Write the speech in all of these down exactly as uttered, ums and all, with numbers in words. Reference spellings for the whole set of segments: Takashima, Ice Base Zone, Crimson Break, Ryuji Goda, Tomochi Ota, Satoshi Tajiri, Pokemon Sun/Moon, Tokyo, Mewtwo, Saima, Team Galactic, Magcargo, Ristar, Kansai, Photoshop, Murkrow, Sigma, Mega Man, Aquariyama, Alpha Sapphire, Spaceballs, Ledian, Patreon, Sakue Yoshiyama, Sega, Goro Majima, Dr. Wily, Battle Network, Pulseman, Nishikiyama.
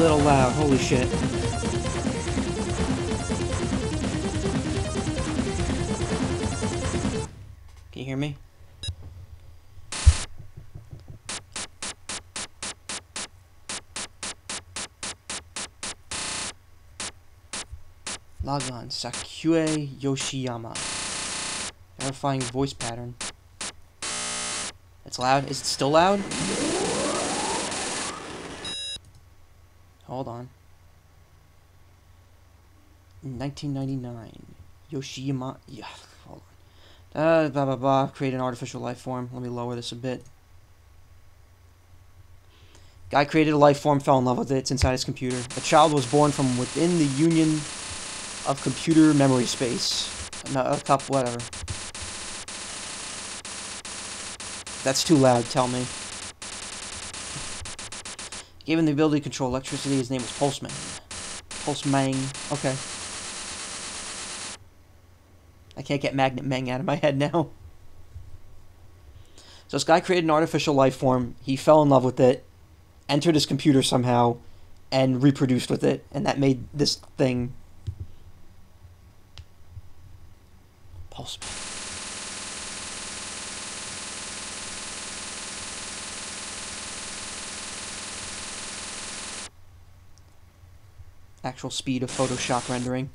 little loud. Holy shit. Can you hear me? Log on. Sakue Yoshiyama. Terrifying voice pattern. It's loud. Is it still loud? Hold on. nineteen ninety-nine. Yoshiyama. Yeah, hold on. Uh, blah, blah, blah. Create an artificial life form. Let me lower this a bit. Guy created a life form, fell in love with it. It's inside his computer. A child was born from within the union of computer memory space. No, a cup, whatever. That's too loud, tell me. Gave him the ability to control electricity. His name was Pulseman. Pulseman. Okay. I can't get Magnet Mang out of my head now. So this guy created an artificial life form. He fell in love with it, entered his computer somehow, and reproduced with it, and that made this thing. Pulseman. Actual speed of Photoshop rendering.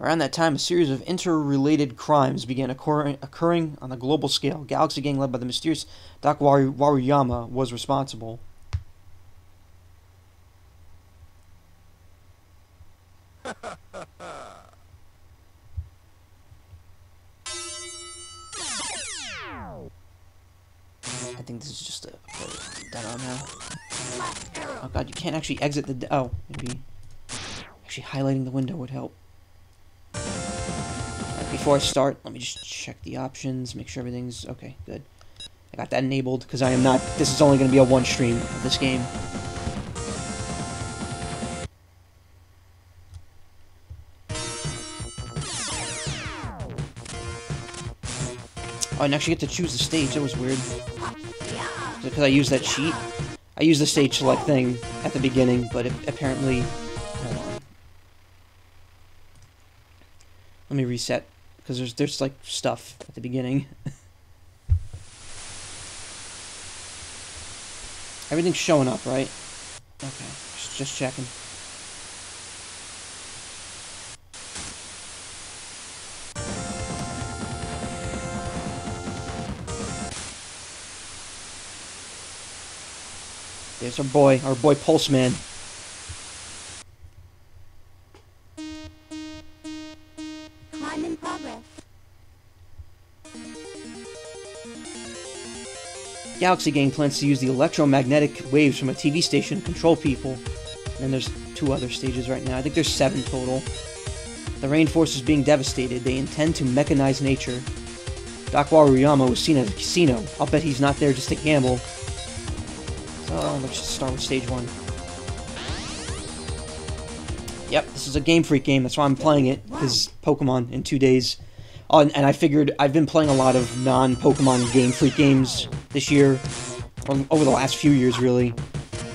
Around that time, a series of interrelated crimes began occurring, occurring on a global scale. Galaxy gang led by the mysterious Doctor Waruyama was responsible. I think this is just a demo now. Oh god, you can't actually exit the. Oh, maybe actually highlighting the window would help. Before I start, let me just check the options, make sure everything's okay. Good. I got that enabled because I am not. This is only going to be a one stream of this game. Oh, and actually get to choose the stage. That was weird. Because I used that cheat. I used the stage select thing at the beginning, but it apparently... Hold on. Let me reset, because there's, there's, like, stuff at the beginning. Everything's showing up, right? Okay, just, just checking. There's our boy, our boy Pulseman. Climb in progress. Galaxy Gang plans to use the electromagnetic waves from a T V station to control people. And then there's two other stages right now. I think there's seven total. The rainforest is being devastated. They intend to mechanize nature. Doc Waruyama was seen at a casino. I'll bet he's not there just to gamble. Oh, let's just start with stage one. Yep, this is a Game Freak game. That's why I'm playing it, because Pokemon in two days. Oh, and, and I figured I've been playing a lot of non-Pokemon Game Freak games this year, or over the last few years, really.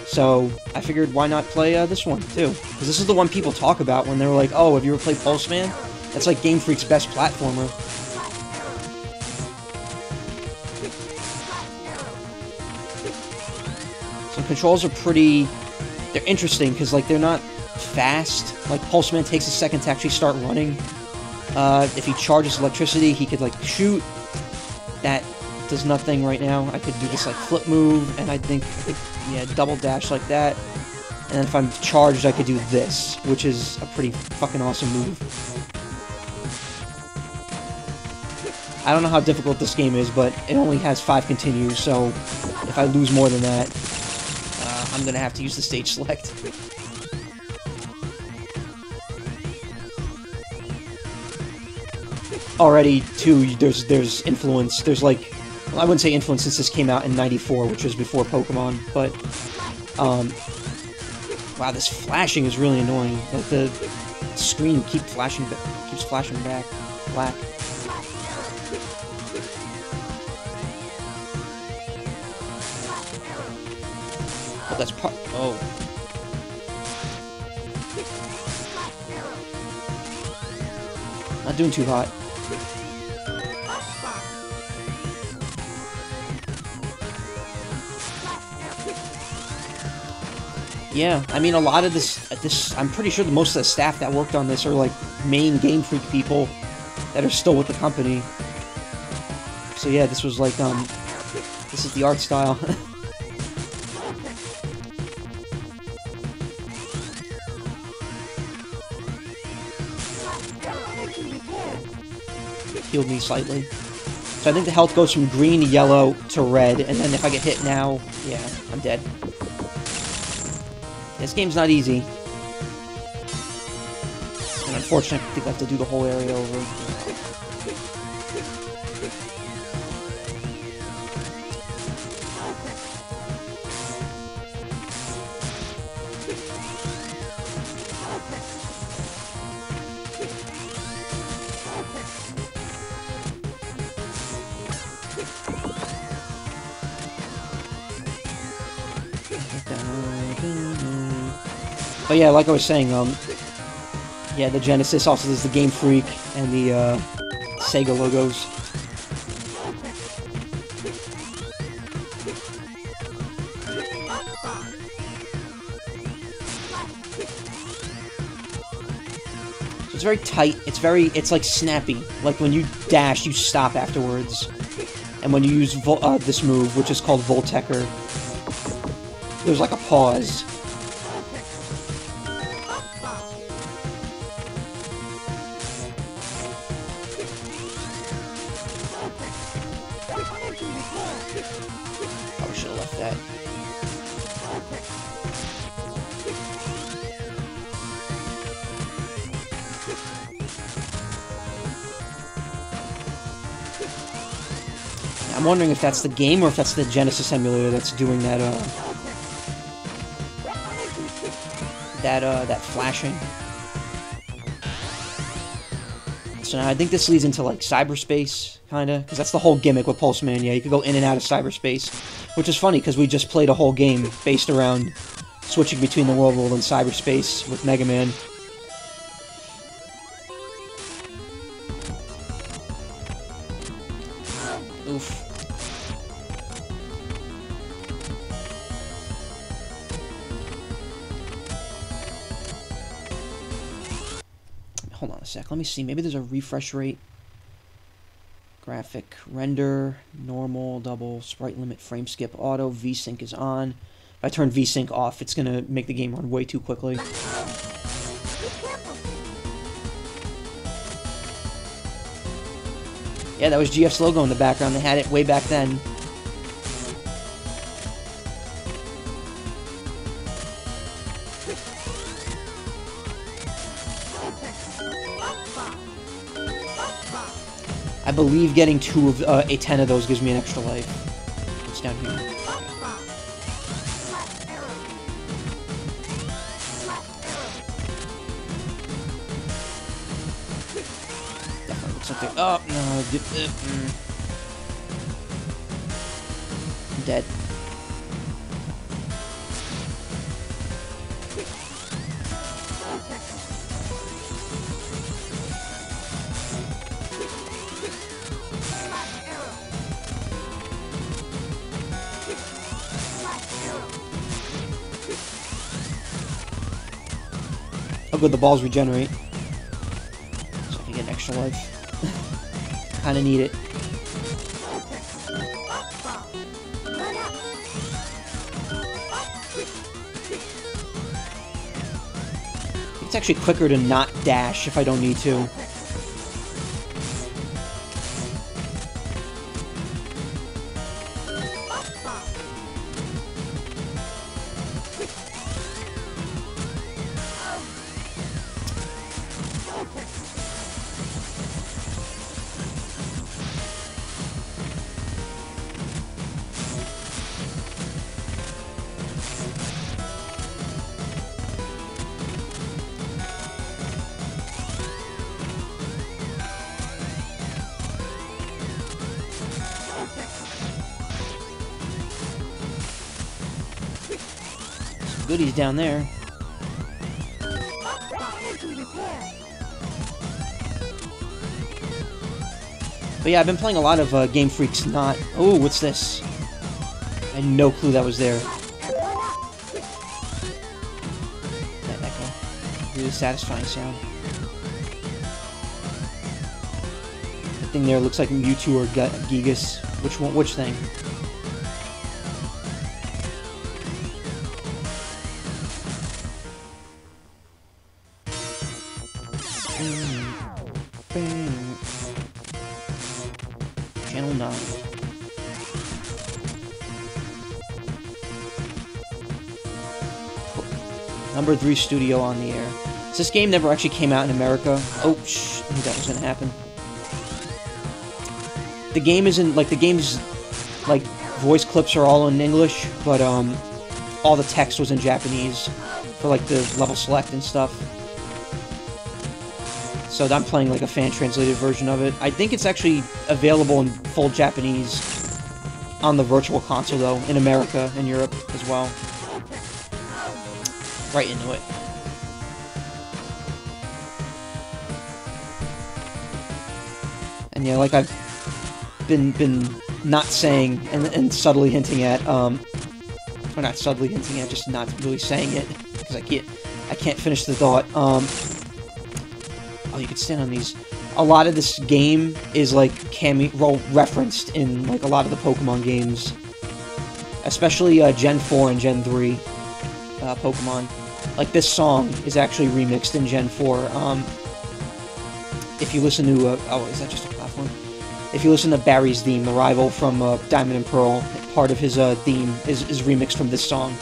So I figured why not play uh, this one, too? Because this is the one people talk about when they're like, oh, have you ever played Pulseman? That's like Game Freak's best platformer. Controls are pretty... They're interesting, because, like, they're not fast. Like, Pulseman takes a second to actually start running. Uh, if he charges electricity, he could, like, shoot. That does nothing right now. I could do this, like, flip move, and I think, it, yeah, double dash like that. And then if I'm charged, I could do this, which is a pretty fucking awesome move. I don't know how difficult this game is, but it only has five continues, so if I lose more than that... I'm gonna have to use the stage select. Already, too, there's there's influence. There's like, well, I wouldn't say influence since this came out in ninety-four, which was before Pokemon. But, um, wow, this flashing is really annoying. Like the screen keep flashing, keeps flashing back. Black. Oh, that's part. Oh. Not doing too hot. Yeah, I mean, a lot of this, this, I'm pretty sure the most of the staff that worked on this are, like, main Game Freak people that are still with the company. So, yeah, this was, like, um, this is the art style. Healed me slightly. So I think the health goes from green to yellow to red, and then if I get hit now, yeah, I'm dead. This game's not easy. And unfortunately, I think I have to do the whole area over. But yeah, like I was saying, um, yeah, the Genesis also does the Game Freak and the uh, Sega logos. So it's very tight. It's very, it's like snappy. Like when you dash, you stop afterwards. And when you use Vol uh, this move, which is called Voltecker, there's like a pause. I'm wondering if that's the game or if that's the Genesis emulator that's doing that, uh... That, uh, that flashing. So now I think this leads into, like, cyberspace, kinda. Because that's the whole gimmick with Pulseman, yeah. You could go in and out of cyberspace. Which is funny, because we just played a whole game based around switching between the world world and cyberspace with Mega Man. Oof. Hold on a sec, let me see, maybe there's a refresh rate. Graphic, render, normal, double, sprite limit, frame skip, auto, V-Sync is on. If I turn V-Sync off, it's gonna make the game run way too quickly. Yeah, that was G F's logo in the background, they had it way back then. I believe getting two of uh, a ten of those gives me an extra life. It's down here. Definitely looks like they're oh no. I'm dead. Good, the balls regenerate. So I can get an extra life. Kinda need it. It's actually quicker to not dash if I don't need to. goodies down there. But yeah, I've been playing a lot of uh, Game Freak's not... Oh, what's this? I had no clue that was there. That echo. Really satisfying sound. That thing there looks like Mewtwo or G Gigas. Which one? Which thing? Number three studio on the air. So this game never actually came out in America. Oh, shh, I knew that was gonna happen. The game isn't, like, the game's, like, voice clips are all in English, but, um, all the text was in Japanese for, like, the level select and stuff. So I'm playing, like, a fan-translated version of it. I think it's actually available in full Japanese on the Virtual Console, though, in America and Europe as well. Right into it. And yeah, like I've been been not saying and, and subtly hinting at, um, or not subtly hinting at, just not really saying it because I can't, I can't finish the thought. Um, oh, you could stand on these. A lot of this game is like cameo, well, referenced in like a lot of the Pokemon games, especially uh, Gen four and Gen three uh, Pokemon. Like, this song is actually remixed in Gen four. Um, if you listen to... Uh, oh, is that just a platform? If you listen to Barry's theme, the rival from uh, Diamond and Pearl, part of his uh, theme is, is remixed from this song.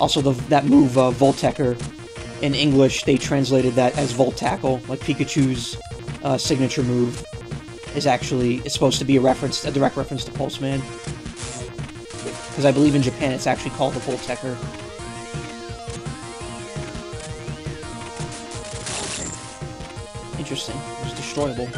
Also, the, that move, uh, Voltecker, in English, they translated that as Volt Tackle, like Pikachu's uh, signature move, is actually is supposed to be a reference, a direct reference to Pulseman. Because I believe in Japan it's actually called the Voltecker. Interesting. It was destroyable.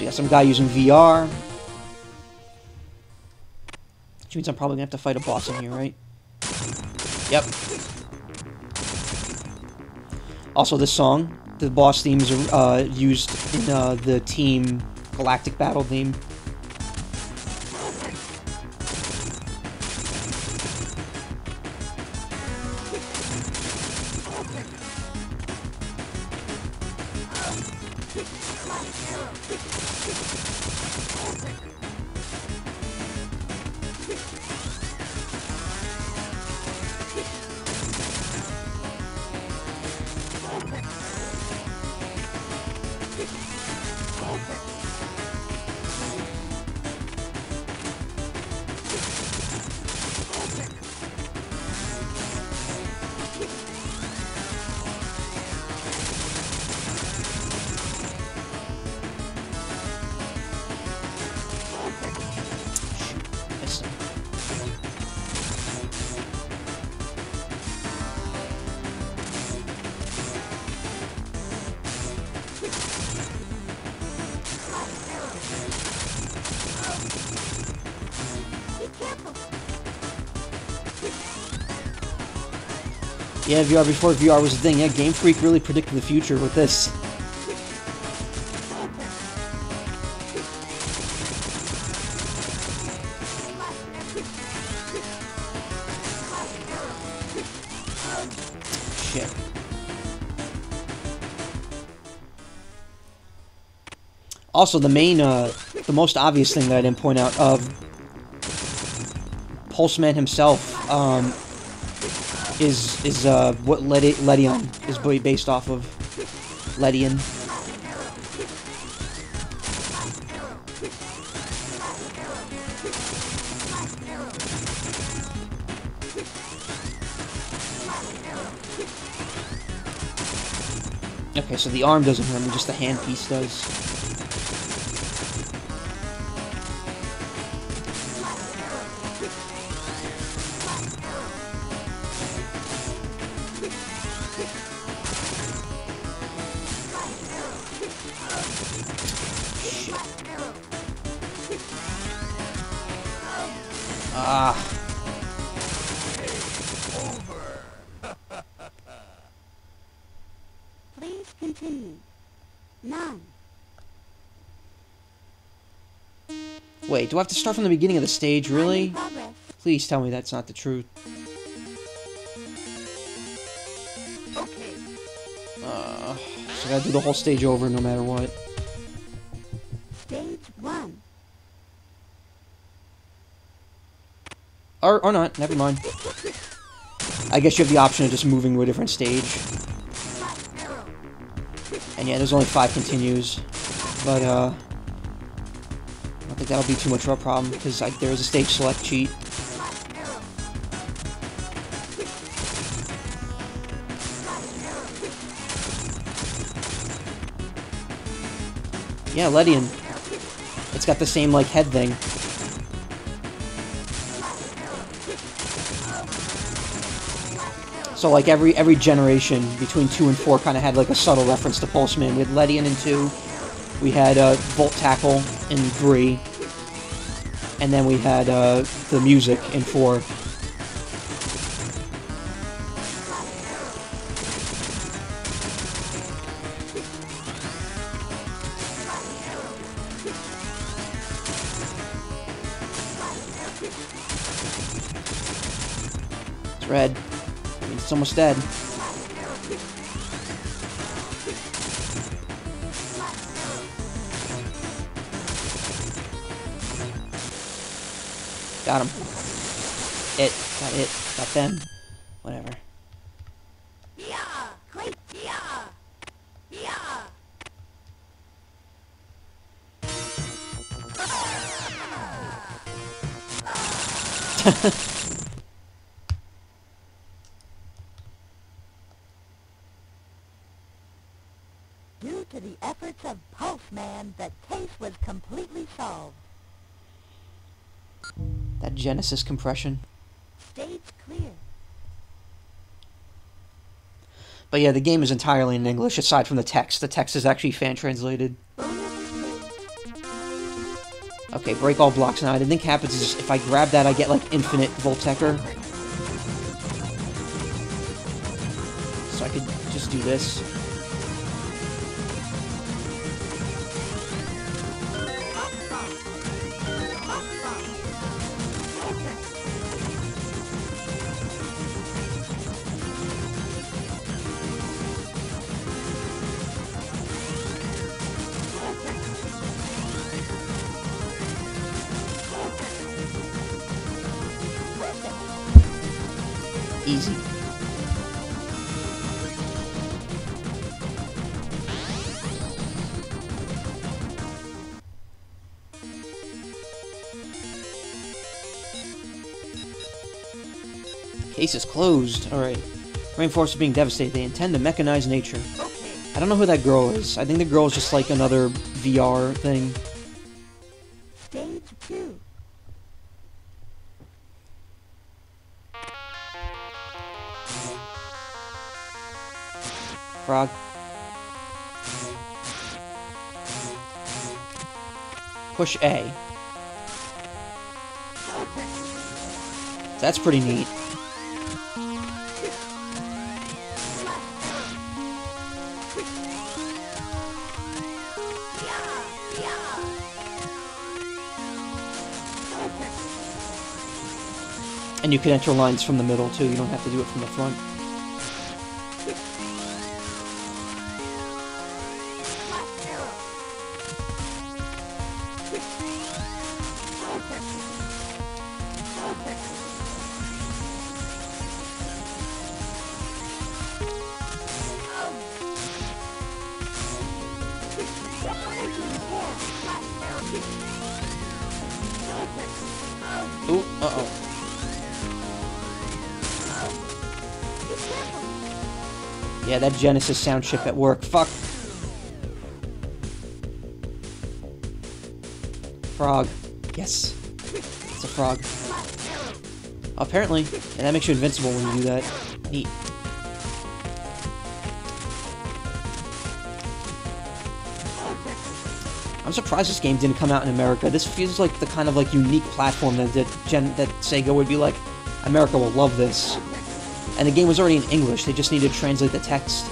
Yeah, some guy using V R. Which means I'm probably gonna have to fight a boss in here, right? Yep. Also, this song, the boss themes are uh, used in uh, the Team Galactic Battle theme. Yeah, V R before V R was a thing. Yeah, Game Freak really predicted the future with this. Shit. Also, the main, uh, the most obvious thing that I didn't point out of Pulseman himself, um... is is uh what Ledi- Ledian is based off of. Ledian. Okay, so the arm doesn't hurt me, just the handpiece does. Wait, do I have to start from the beginning of the stage, really? Please tell me that's not the truth. Uh, so I gotta do the whole stage over no matter what. Stage one. Or, or not, never mind. I guess you have the option of just moving to a different stage. And yeah, there's only five continues. But, uh... I think that'll be too much of a problem, because like there is a stage select cheat. Yeah, Ledian. It's got the same, like, head thing. So, like, every every generation between two and four kind of had, like, a subtle reference to Pulseman. We had Ledian in two. We had uh, Volt Tackle in three, and then we had uh, the music in four. It's red. I mean, it's almost dead. Got him. It. Got it. Got them. Whatever. Yeah, great. Yeah. Yeah. Due to the efforts of Pulseman, the case was completely solved. That Genesis compression. Stage clear. But yeah, the game is entirely in English, aside from the text. The text is actually fan-translated. Okay, break all blocks now. What I think happens is if I grab that, I get, like, infinite Voltecker. So I could just do this. Easy. Case is closed. Alright. Rainforests are being devastated. They intend to mechanize nature. I don't know who that girl is. I think the girl is just like another V R thing. Stage two. Frog. Push A. That's pretty neat. And you can enter lines from the middle too, you don't have to do it from the front. Ooh, uh-oh. Yeah, that Genesis sound chip at work. Fuck. Frog. Yes. It's a frog. Apparently. And that makes you invincible when you do that. Neat. I'm surprised this game didn't come out in America. This feels like the kind of like unique platform that that, Gen that Sega would be like, America will love this. And the game was already in English, they just needed to translate the text.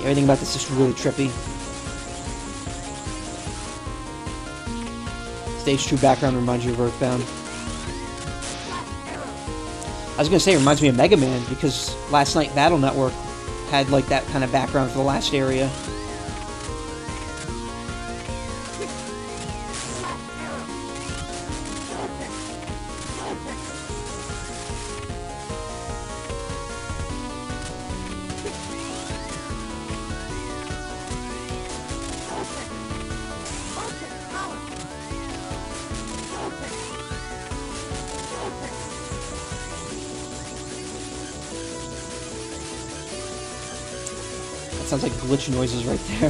Everything about this is really trippy. Stage two background reminds you of Earthbound. I was gonna say it reminds me of Mega Man, because last night Battle Network had like that kind of background for the last area. Sounds like glitch noises right there.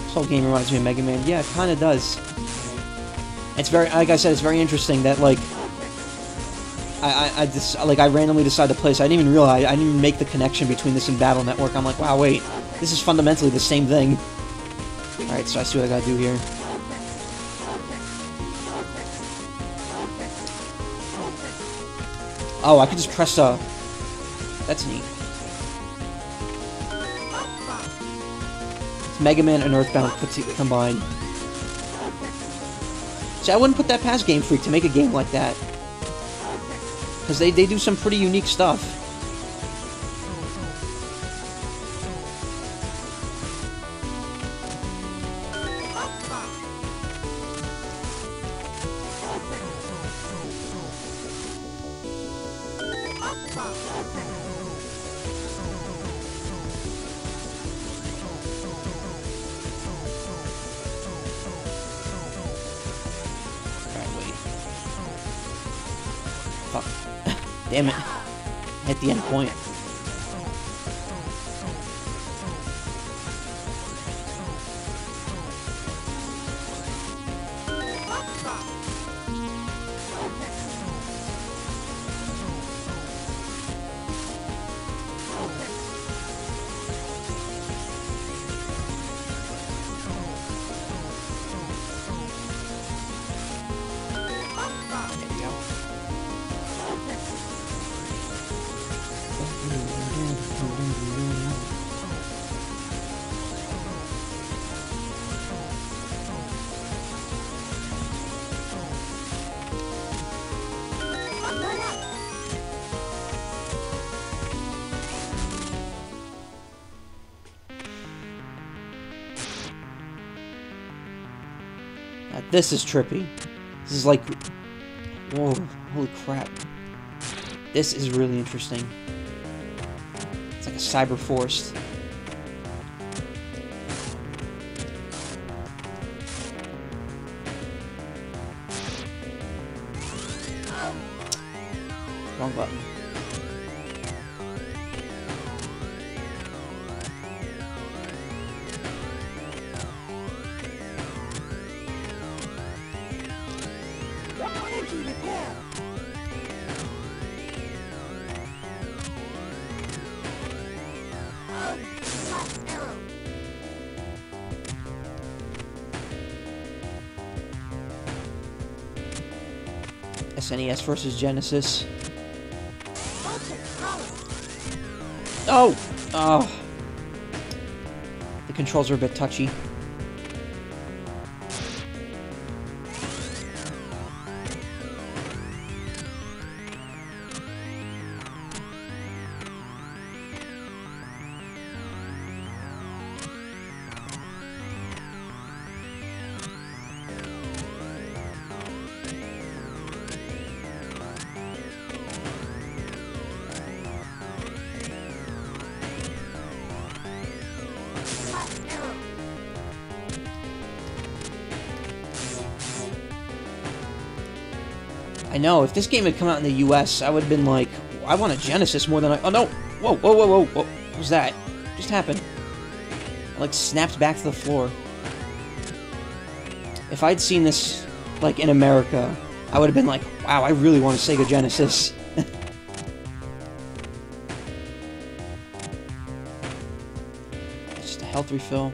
This whole game reminds me of Mega Man. Yeah, it kind of does. It's very, like I said, it's very interesting that like I, I, I just, like, I randomly decided to play this. I didn't even realize, I didn't even make the connection between this and Battle Network. I'm like, wow, wait, this is fundamentally the same thing. Alright, so I see what I gotta do here. Oh, I can just press a... That's neat. It's Mega Man and Earthbound put together combined. See, I wouldn't put that past Game Freak to make a game like that. Because they, they do some pretty unique stuff. Damn it. Hit the end point. This is trippy. This is like... Whoa, holy crap. This is really interesting. It's like a cyber force. Wrong button. S N E S versus Genesis. Oh! Oh! The controls are a bit touchy. I know, if this game had come out in the U S, I would have been like, I want a Genesis more than I... Oh, no! Whoa, whoa, whoa, whoa, whoa! What was that? What just happened? I, like, snapped back to the floor. If I'd seen this, like, in America, I would have been like, wow, I really want a Sega Genesis. Just a health refill.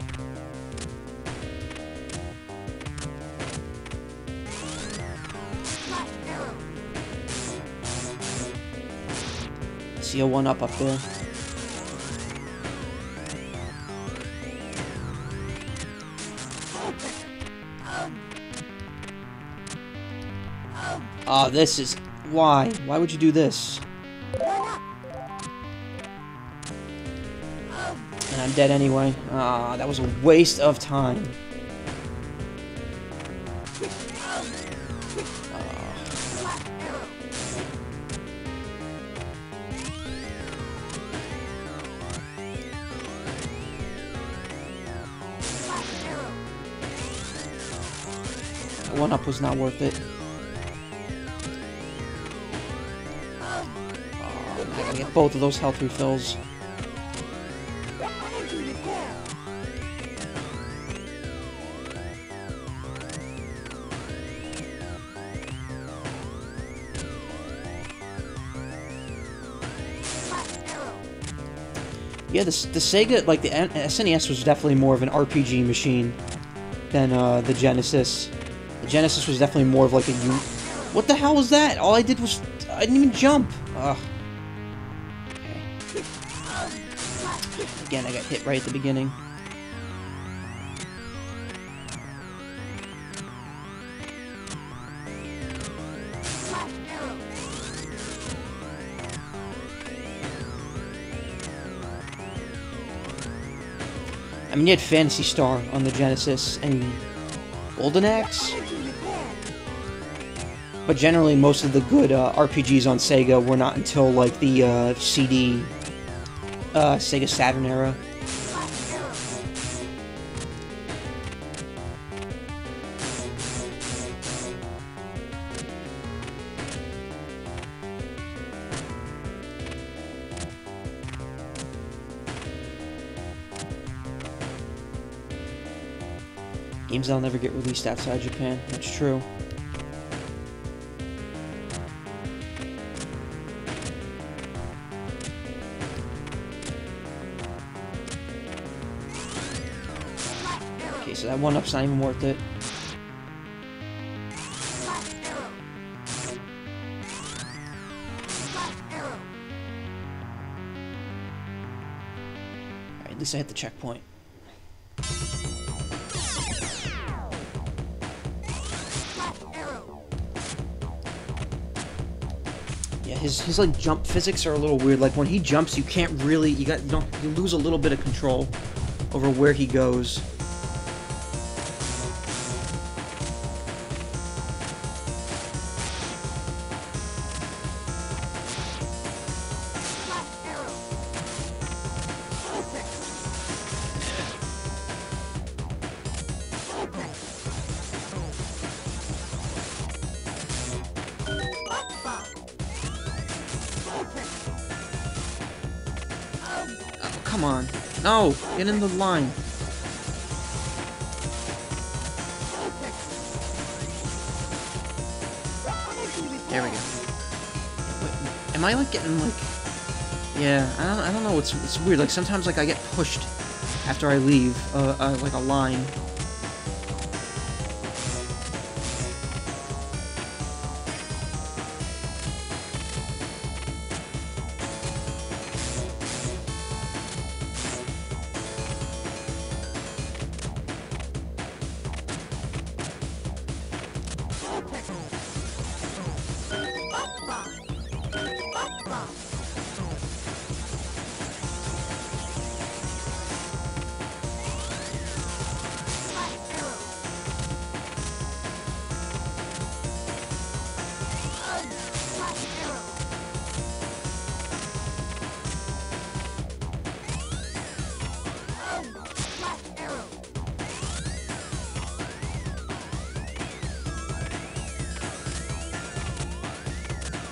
I see a one-up up there. Oh, this is... Why? Why would you do this? And I'm dead anyway. Ah, that was a waste of time. One-up was not worth it. Oh, I gotta get both of those health refills. Yeah, the, the Sega, like the S N E S was definitely more of an R P G machine than uh, the Genesis. Genesis was definitely more of like a... What the hell was that? All I did was... I didn't even jump. Ugh. Okay. Again, I got hit right at the beginning. I mean, you had Phantasy Star on the Genesis, and... Golden Axe? But generally, most of the good uh, R P Gs on Sega were not until, like, the uh, C D, uh, Sega Saturn era. Games that'll never get released outside Japan. That's true. So that one-up's not even worth it. Alright, at least I hit the checkpoint. Yeah, his, his like jump physics are a little weird. Like when he jumps, you can't really you got you don't you lose a little bit of control over where he goes. Come on. No! Get in the line. There we go. Wait, am I like getting like... Yeah, I don't, I don't know. It's, it's weird. Like sometimes like I get pushed after I leave uh, uh, like a line.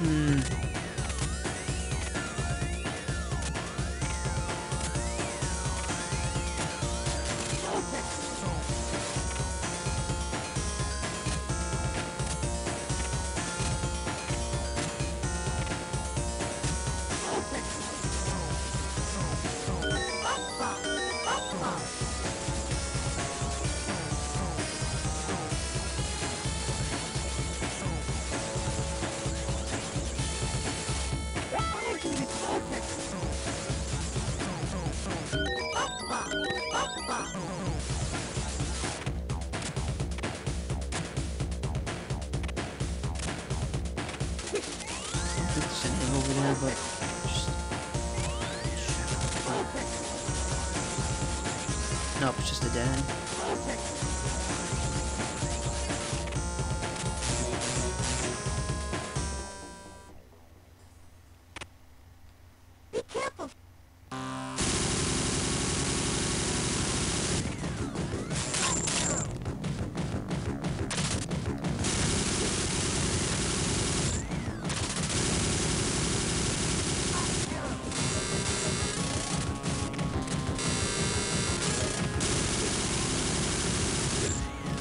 Hmm.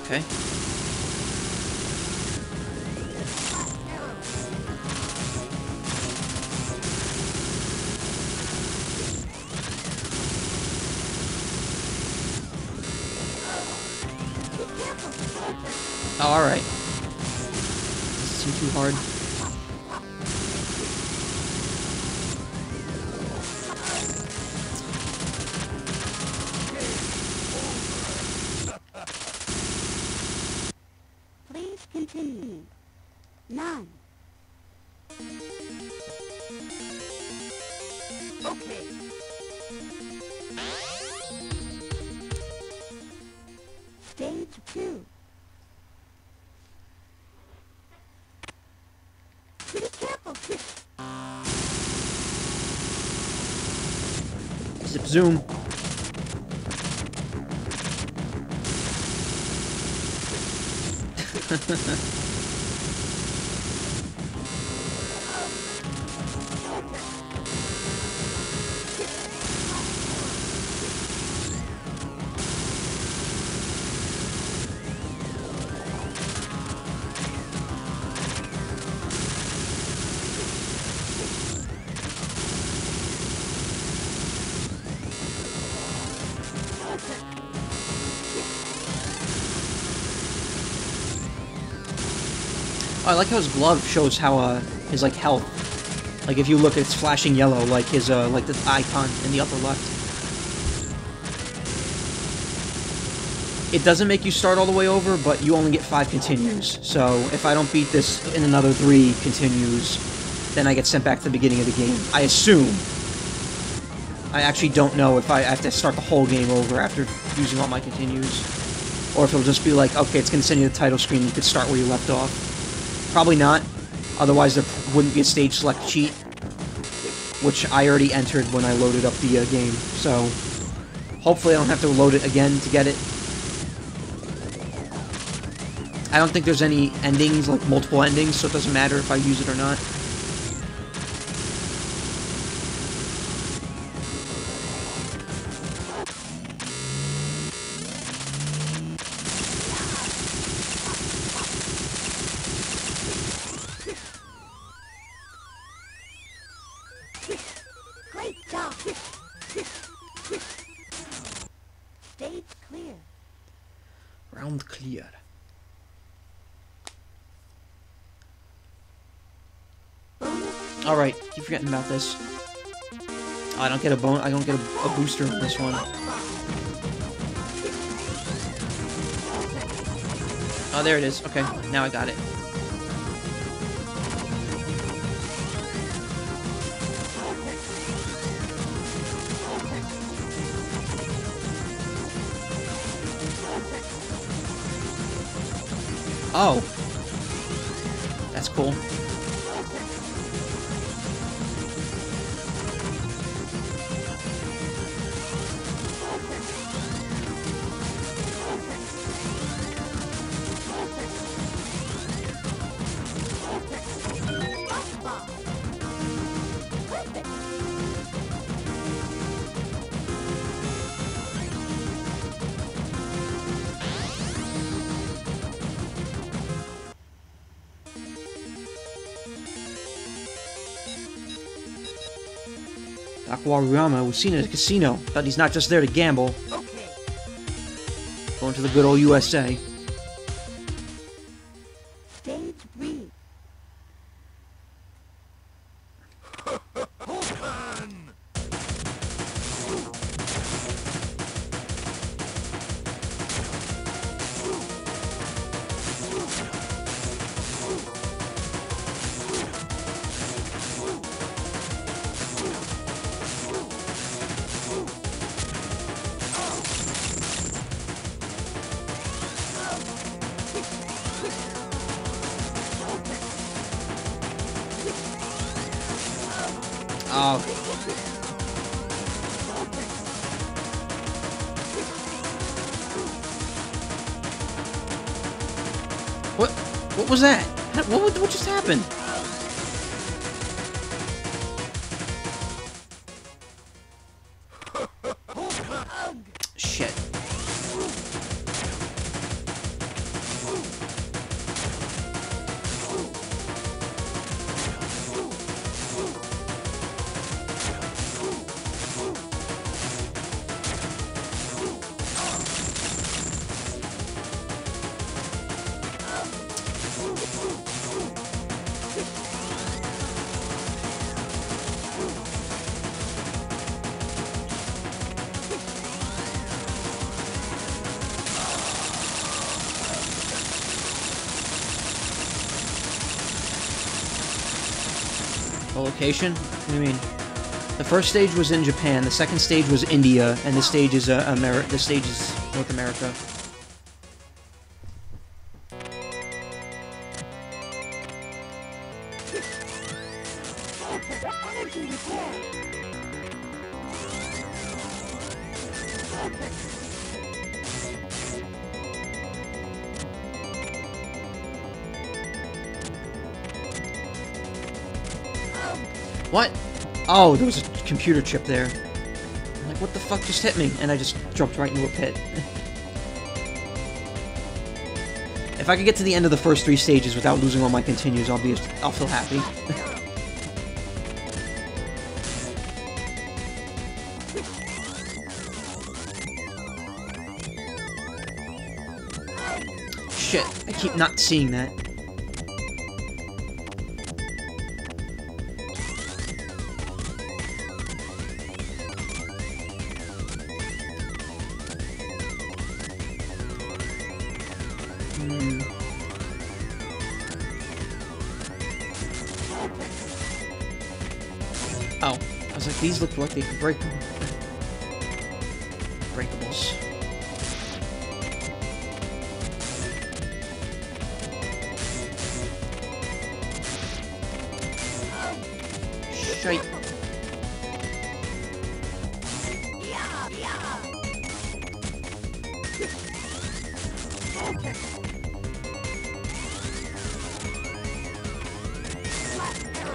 Okay. Oh, all right. This isn't too hard. Zoom. I like how his glove shows how uh, his like health. Like if you look, it's flashing yellow, like his uh, like the icon in the upper left. It doesn't make you start all the way over, but you only get five continues. So if I don't beat this in another three continues, then I get sent back to the beginning of the game. I assume. I actually don't know if I have to start the whole game over after using all my continues, or if it'll just be like, okay, it's going to send you the title screen. You could start where you left off. Probably not, otherwise there wouldn't be a stage select cheat, which I already entered when I loaded up the uh, game, so hopefully I don't have to load it again to get it. I don't think there's any endings, like multiple endings, so it doesn't matter if I use it or not. Forgetting about this. Oh, I don't get a bone. I don't get a, a booster on this one. Oh, there it is. Okay, now I got it. Oh, that's cool. Aquariyama was seen at a casino, but he's not just there to gamble. Okay. Going to the good old U S A. Day three. What? What was that? What, what, what just happened? Shit. Location? What do you mean? The first stage was in Japan, the second stage was India, and this stage is uh, Ameri- this stage is North America. What? Oh, there was a computer chip there. I'm like, what the fuck just hit me? And I just jumped right into a pit. If I could get to the end of the first three stages without losing all my continues, I'll be, I'll feel happy. Shit, I keep not seeing that. Oh, I was like, these look like they could break them. Breakables. Shite.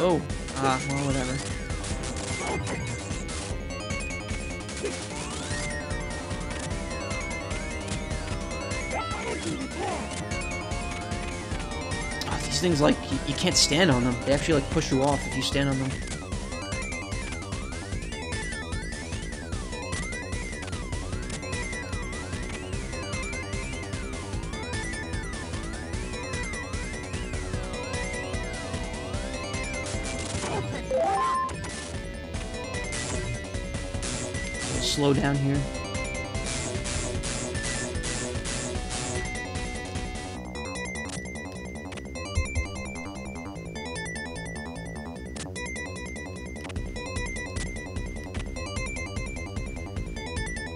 Oh, ah, uh, well, whatever. Oh, these things, like, you, you can't stand on them. They actually, like, push you off if you stand on them. Slow down here.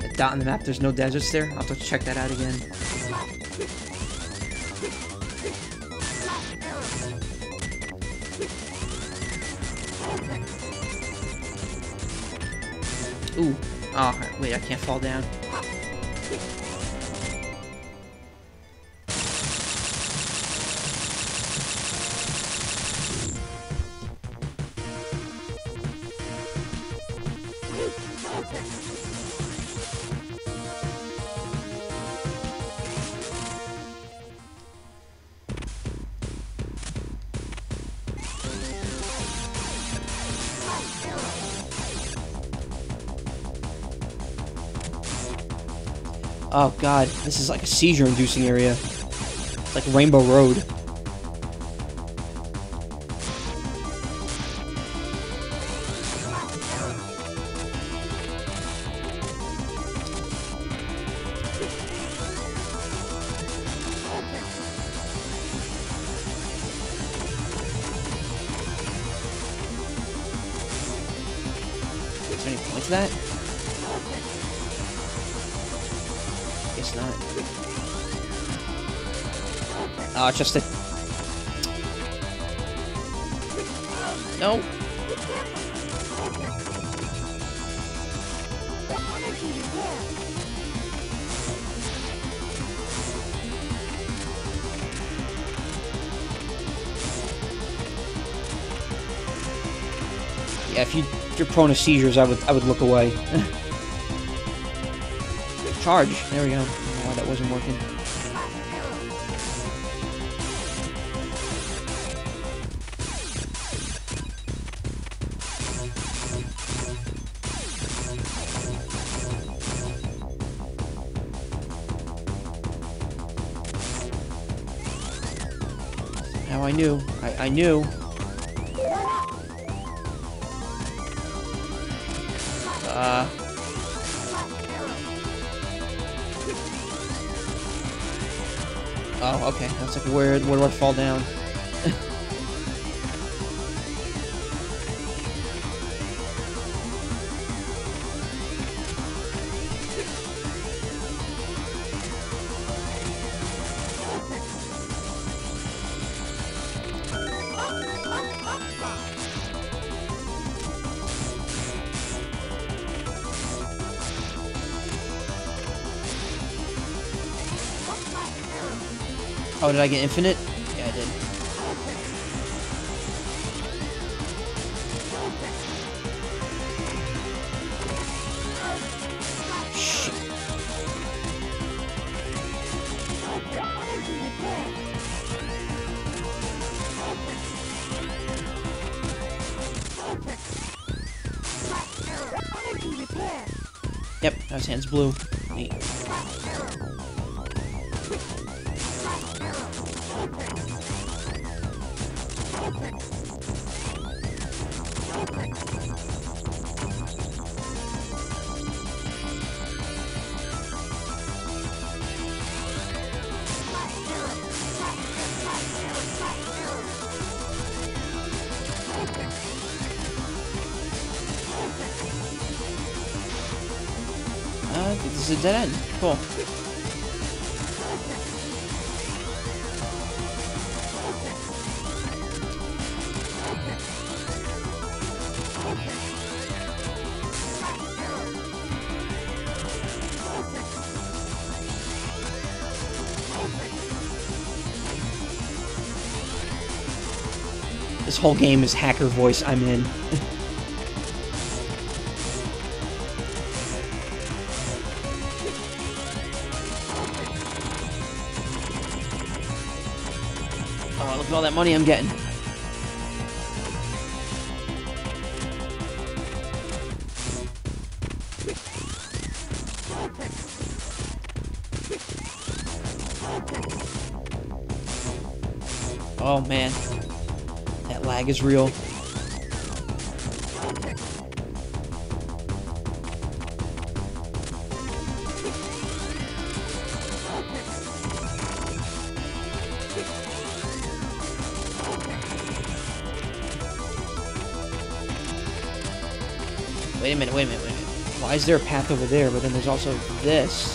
A dot on the map, there's no deserts there. I'll have to check that out again. Ooh. Oh, wait, I can't fall down. Oh god, this is like a seizure-inducing area. It's like Rainbow Road. Oh, it's just a... No. Yeah, if you if you're prone to seizures, I would I would look away. Charge. There we go. I don't know why that wasn't working. I knew. I, I knew. Uh. Oh, okay. That's like, where, where do I fall down? Oh, did I get infinite? Yeah, I did. Shit. Yep, that was hands blue. Neat. This is a dead end. Cool. This whole game is hacker voice. I'm in. All that money I'm getting. Oh man, that lag is real. Wait a minute, wait a minute, wait a minute. Why is there a path over there, but then there's also this?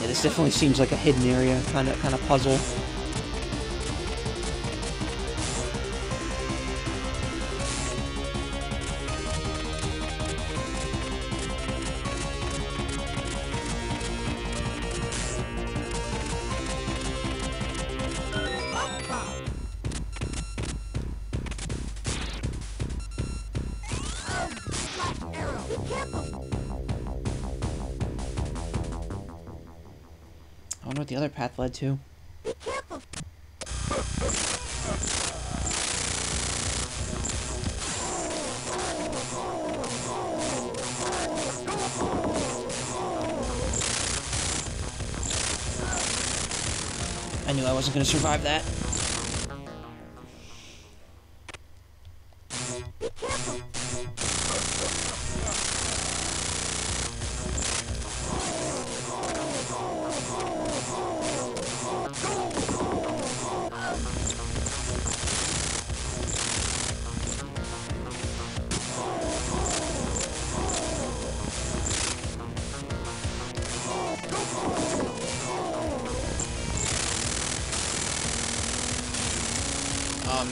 This definitely seems like a hidden area, kind of kind of puzzle. I wonder what the other path led to. I knew I wasn't going to survive that.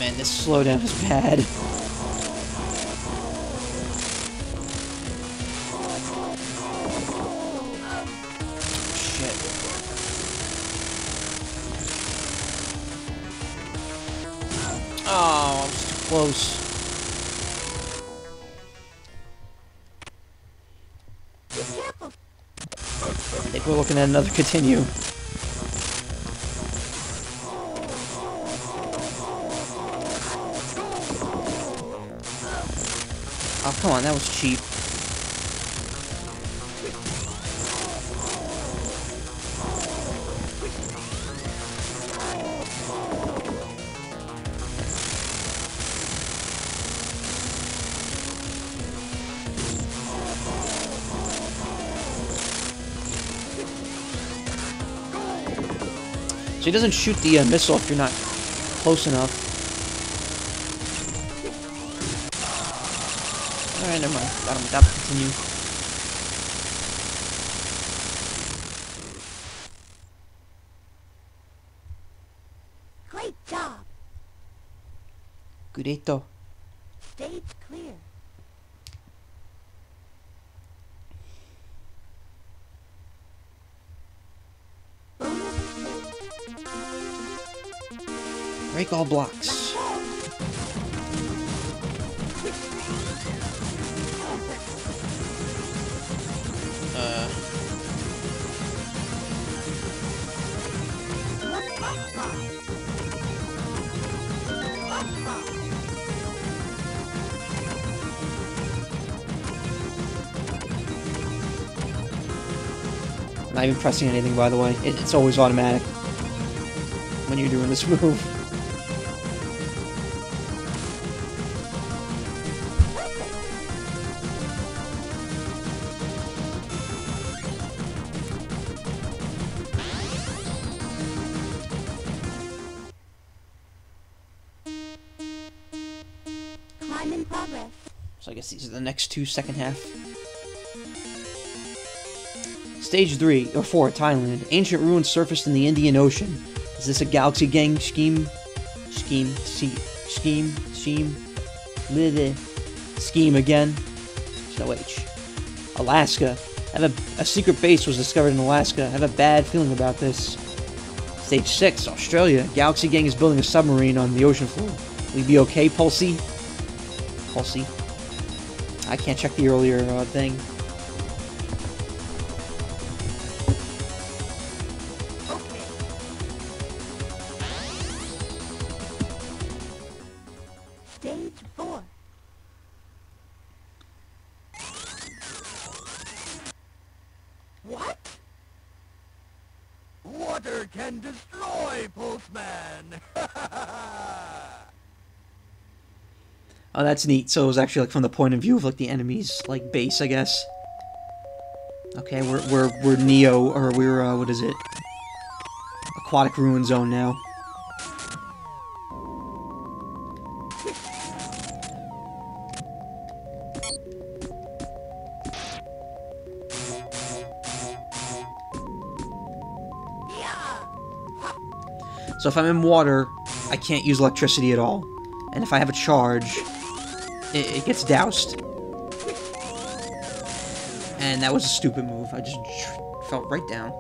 Man, this slowdown is bad. Shit. Oh, I'm just close. I think we're looking at another continue. Oh, come on, that was cheap. So he doesn't shoot the uh, missile if you're not close enough. Alright, never mind. Got him. Got to continue. Great job. Great-o. Stage clear. Break all blocks. Not even pressing anything, by the way. It, it's always automatic when you're doing this move. Climb in progress. So I guess these are the next two, second half. Stage three, or four, Thailand. Ancient ruins surfaced in the Indian Ocean. Is this a Galaxy Gang scheme? Scheme, see, scheme, scheme, bleh, scheme again? There's no H. Alaska. I have a, a secret base was discovered in Alaska. I have a bad feeling about this. Stage six, Australia. Galaxy Gang is building a submarine on the ocean floor. Will you be okay, Pulsey? Pulsey. I can't check the earlier uh, thing. Oh, that's neat. So it was actually like from the point of view of like the enemy's like base, I guess. Okay, we're we're we're Neo, or we're uh, what is it? Aquatic Ruin Zone now. So if I'm in water, I can't use electricity at all, and if I have a charge, it gets doused. And that was a stupid move. I just fell right down.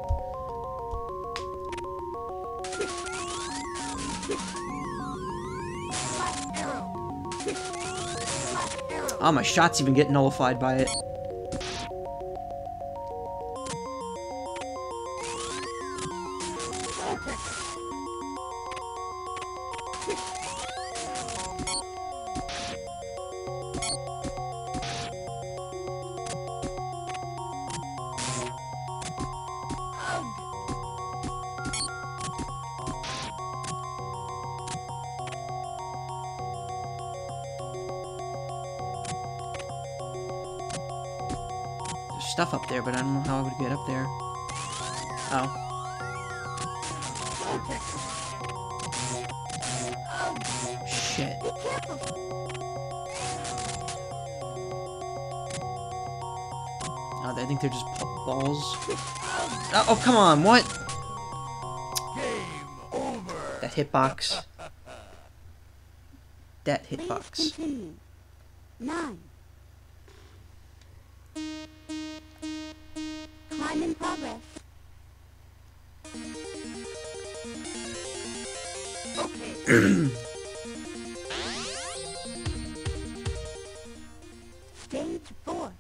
Oh, my shot's even get nullified by it. stuff up there, but I don't know how I would get up there. Oh. Shit. Oh, I think they're just balls. Oh, oh, come on, what? Game over. That hitbox. That hitbox. Nine. Climb in progress. Okay. Stage four.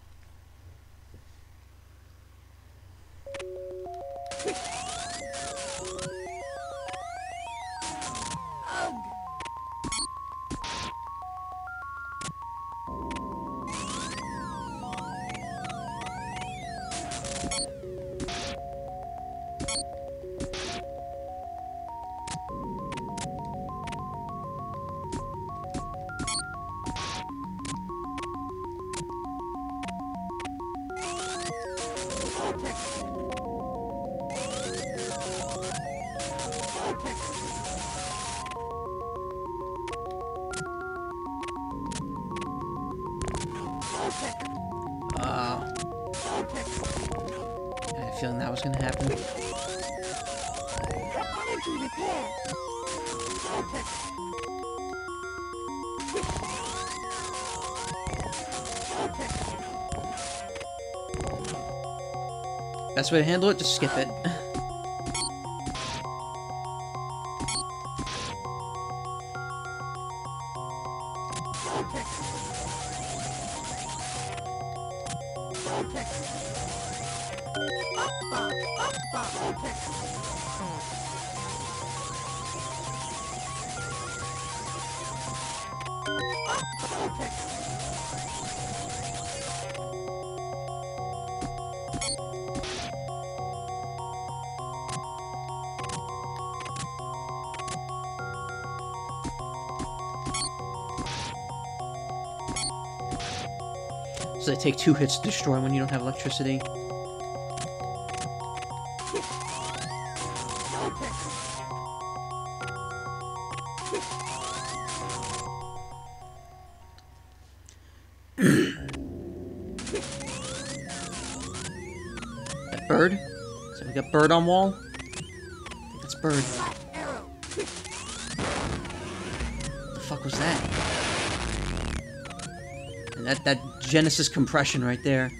Best way to handle it, just skip it. So they take two hits to destroy when you don't have electricity. That bird? So we got bird on wall? I think that's bird. What the fuck was that? That, that Genesis compression right there.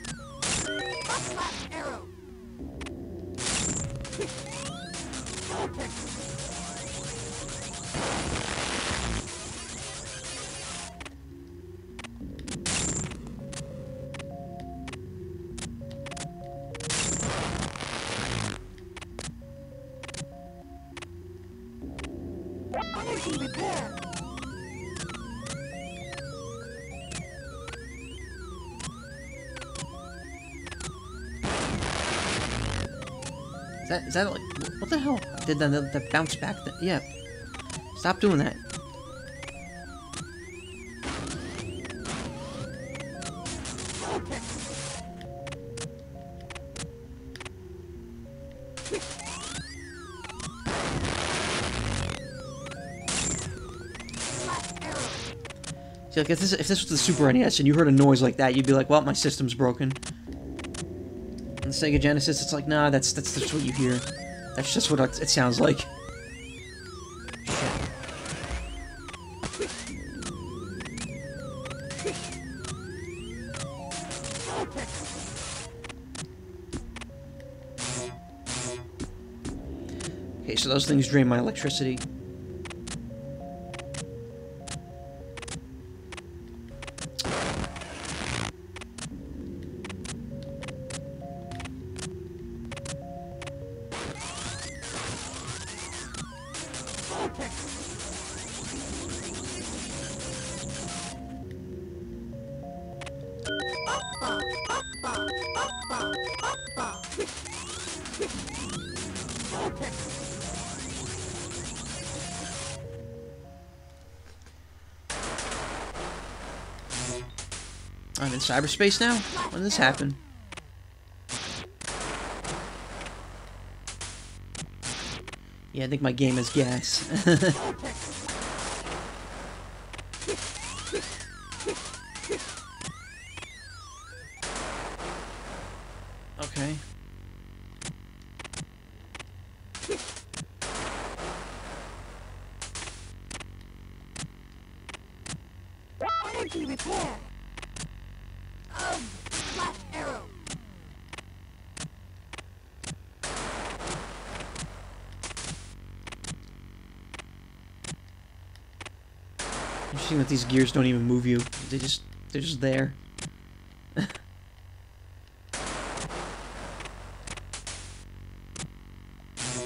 Is that like, what the hell? Did that, that bounce back? Th yeah. Stop doing that. See, like, if this, if this was the Super N E S and you heard a noise like that, you'd be like, well, my system's broken. And Sega Genesis, it's like, nah, that's, that's just what you hear. That's just what it sounds like. Okay, so those things drain my electricity. I'm in cyberspace now? When did this happen? Yeah, I think my game is gas. Okay. Interesting that these gears don't even move you. They just, they're just there.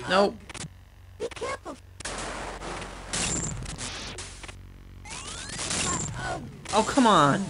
Nope. Be careful. Oh, come on.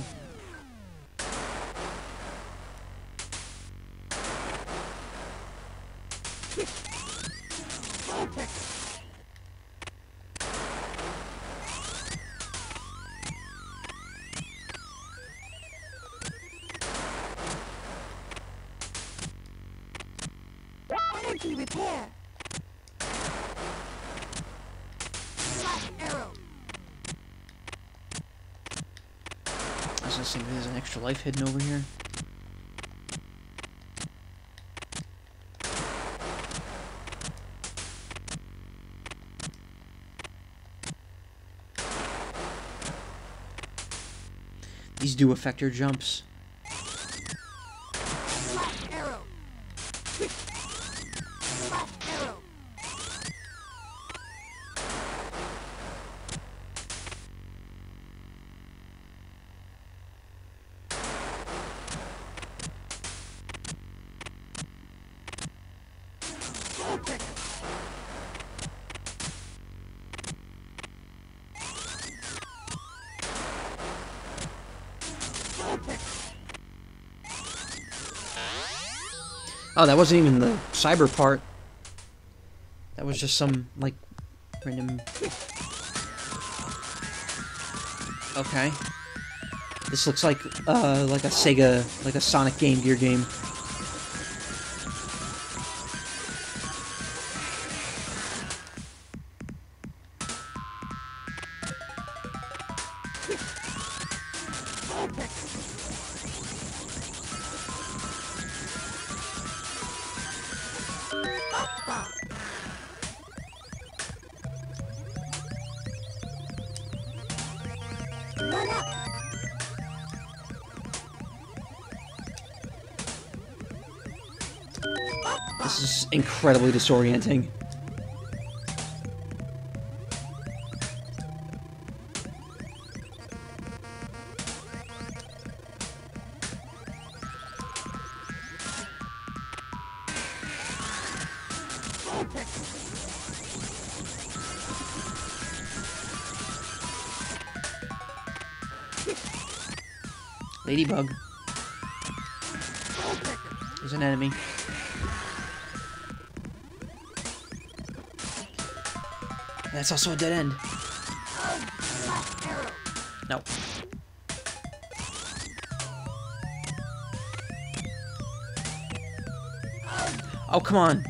Life hidden over here. These do affect your jumps. Oh, that wasn't even the cyber part. That was just some, like, random... Okay. This looks like, uh, like a Sega, like a Sonic Game Gear game. This is incredibly disorienting. Ladybug. There's an enemy. That's also a dead end. No. Oh, come on.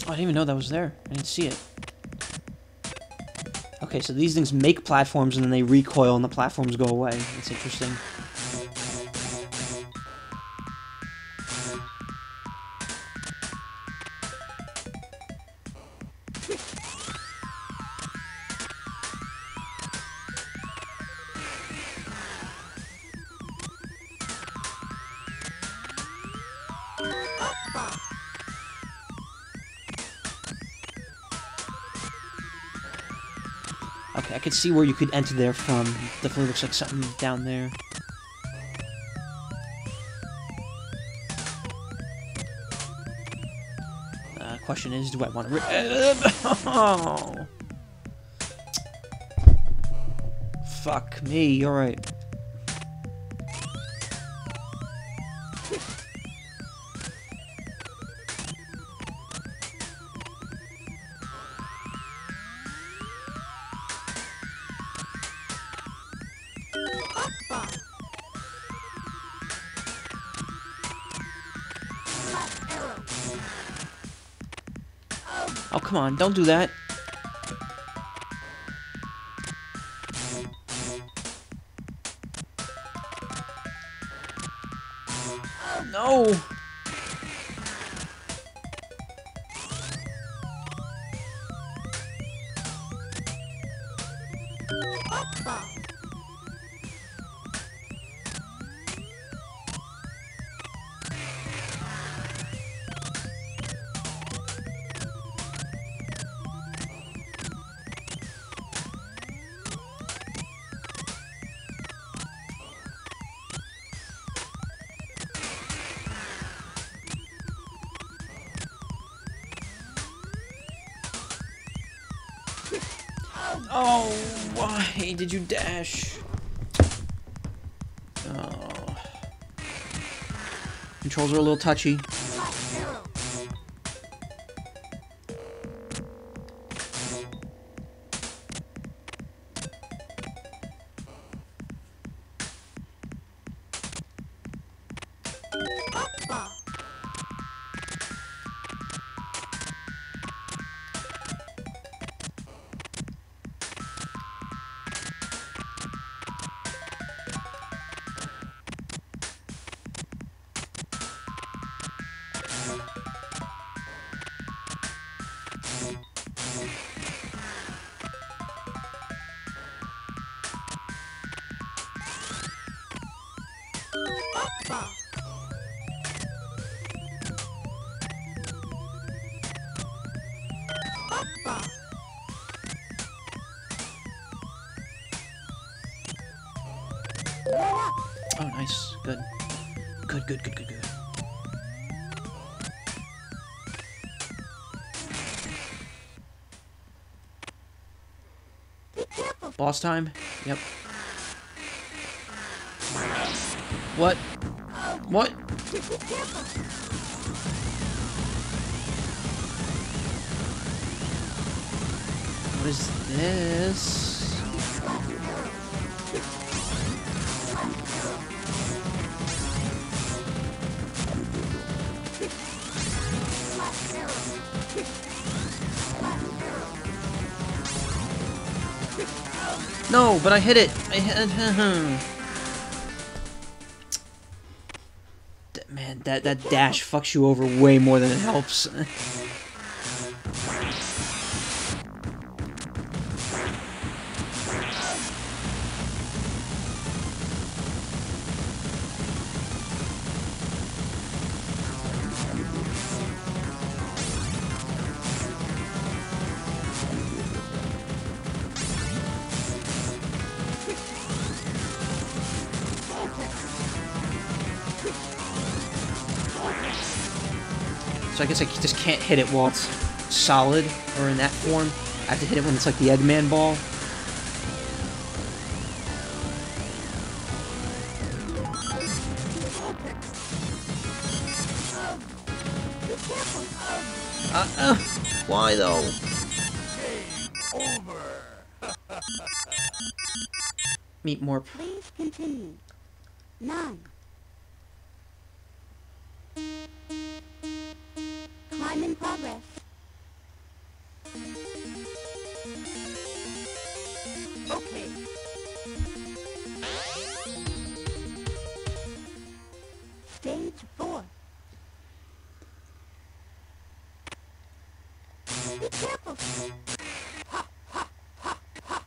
I didn't even know that was there. I didn't see it. Okay, so these things make platforms and then they recoil and the platforms go away. That's interesting. Okay, I could see where you could enter there from. Definitely looks like something down there. Uh, question is, do I want to re- oh. Fuck me, you're right. Oh, come on, don't do that. No! Oh, why did you dash? Oh. Controls are a little touchy. Oh, nice. Good. Good, good, good, good, good. Boss time? Yep. What? What? What is this? No, but I hit it. I hit. Man, that that dash fucks you over way more than it helps. So I guess I just can't hit it while it's solid, or in that form. I have to hit it when it's like the Eggman ball. Uh, uh, why though? Meet more. Please continue. None. Climb in progress. Okay. Stage four. Be careful. Ha, ha, ha, ha.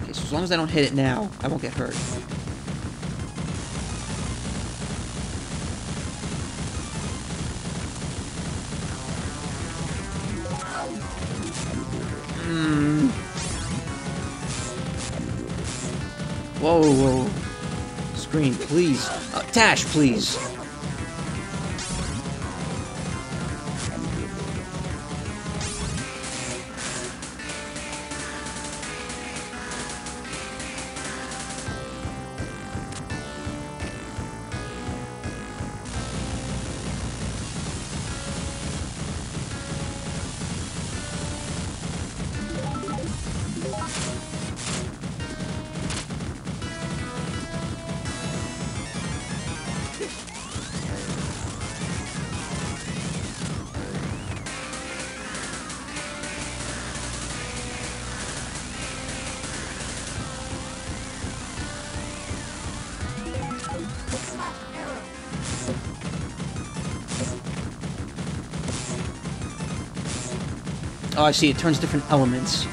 Okay, so as long as I don't hit it now, I won't get hurt. Mm. Whoa, whoa. Screen, please. Attach, please. Oh, I see. It turns different elements.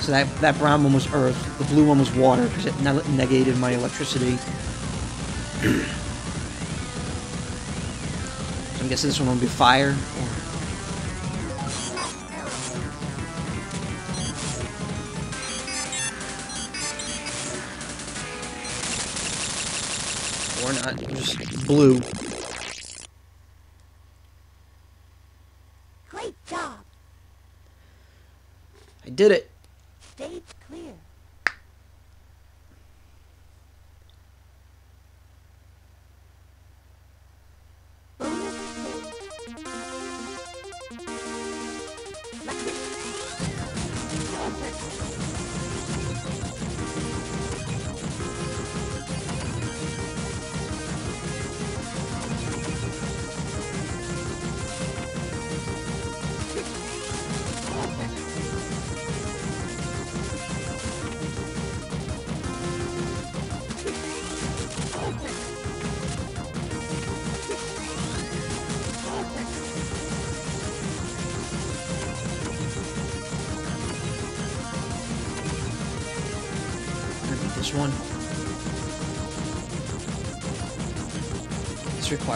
So that that brown one was earth. The blue one was water because it negated my electricity. So I'm guessing this one will be fire. Or, or not. Just blue. Did it. Stage clear.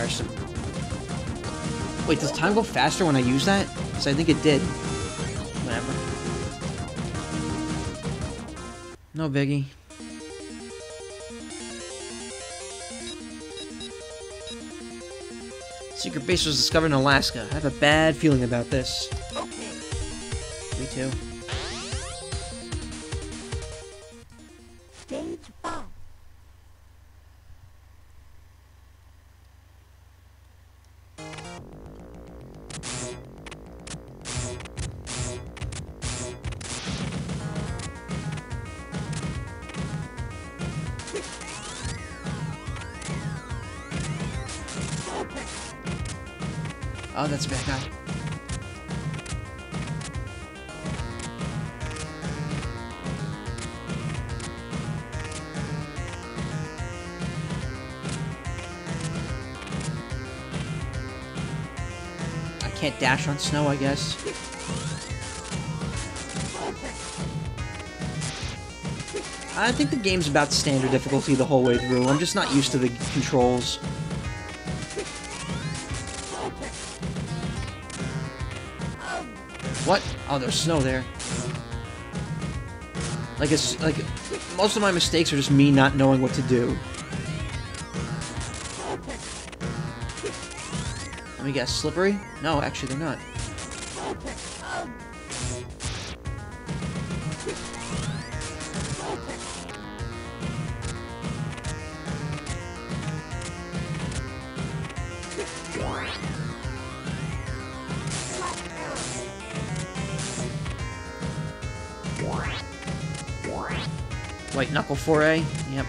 Some... Wait, does time go faster when I use that? Because I think it did. Whatever. No biggie. Secret base was discovered in Alaska. I have a bad feeling about this. Okay. Me too. Oh, that's a bad guy. I can't dash on snow, I guess. I think the game's about standard difficulty the whole way through. I'm just not used to the controls. What? Oh, there's snow there. Like, it's like most of my mistakes are just me not knowing what to do. Let me guess, slippery? No, actually, they're not. White knuckle foray. Yep.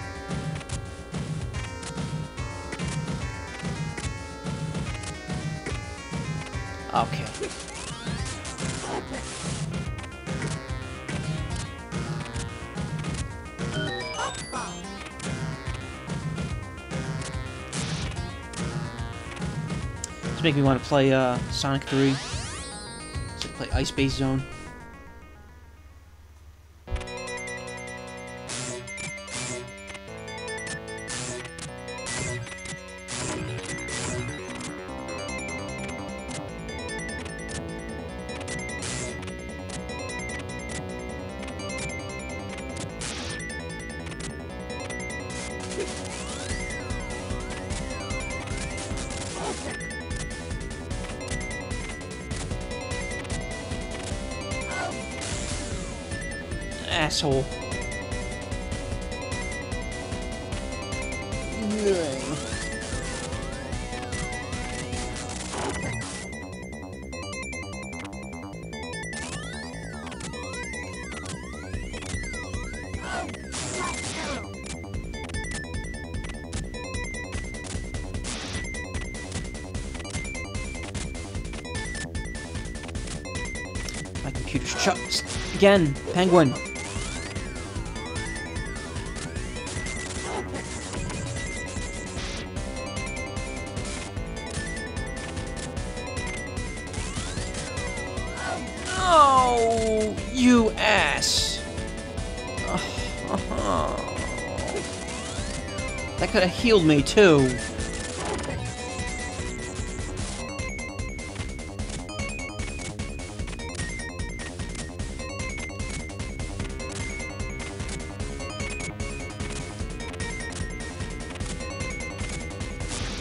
Okay. This makes me want to play uh, Sonic three. So play Ice Base Zone. asshole. My computer's chucked again. Penguin. Could have healed me too.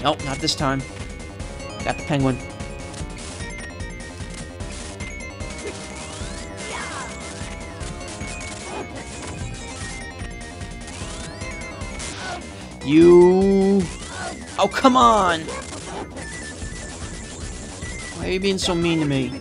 Nope, not this time. Got the penguin. You... Oh, come on! Why are you being so mean to me?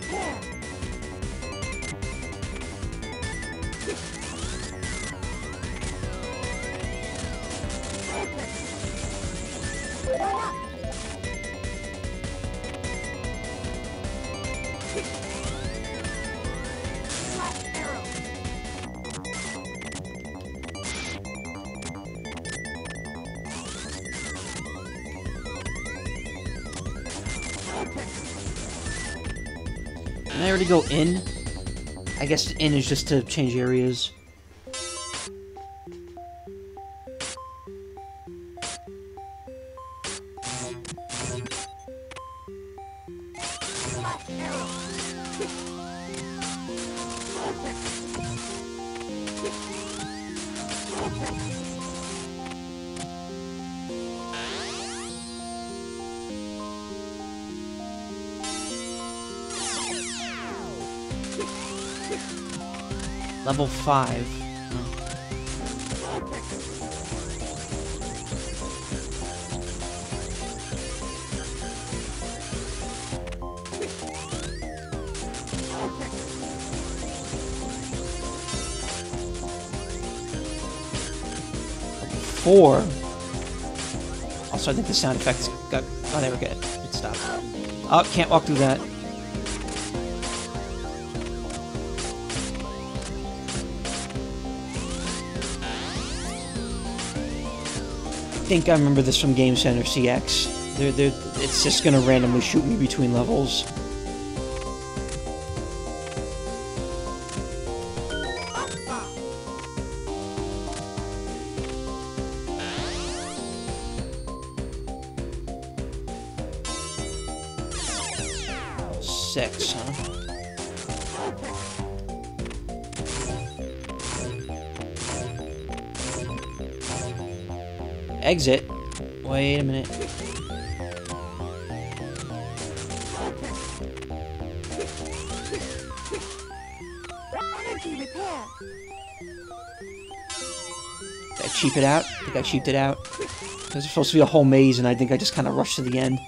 Can I already go in? I guess in is just to change areas. Level five. Four. Also, I think the sound effects got... Oh, there we go. It stopped. Oh, can't walk through that. I think I remember this from Game Center C X. They're, they're, it's just gonna randomly shoot me between levels. Six, huh? Exit. Wait a minute. Did I cheap it out? I think I cheaped it out. There's supposed to be a whole maze, and I think I just kind of rushed to the end.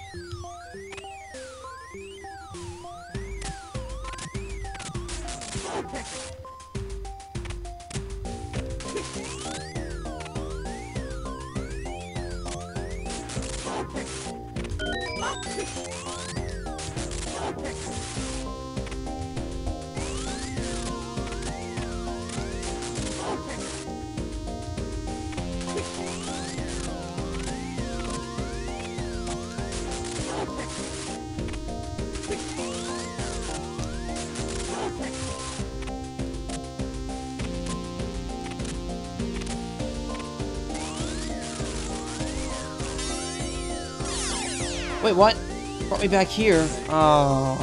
Wait, what? Brought me back here. Oh.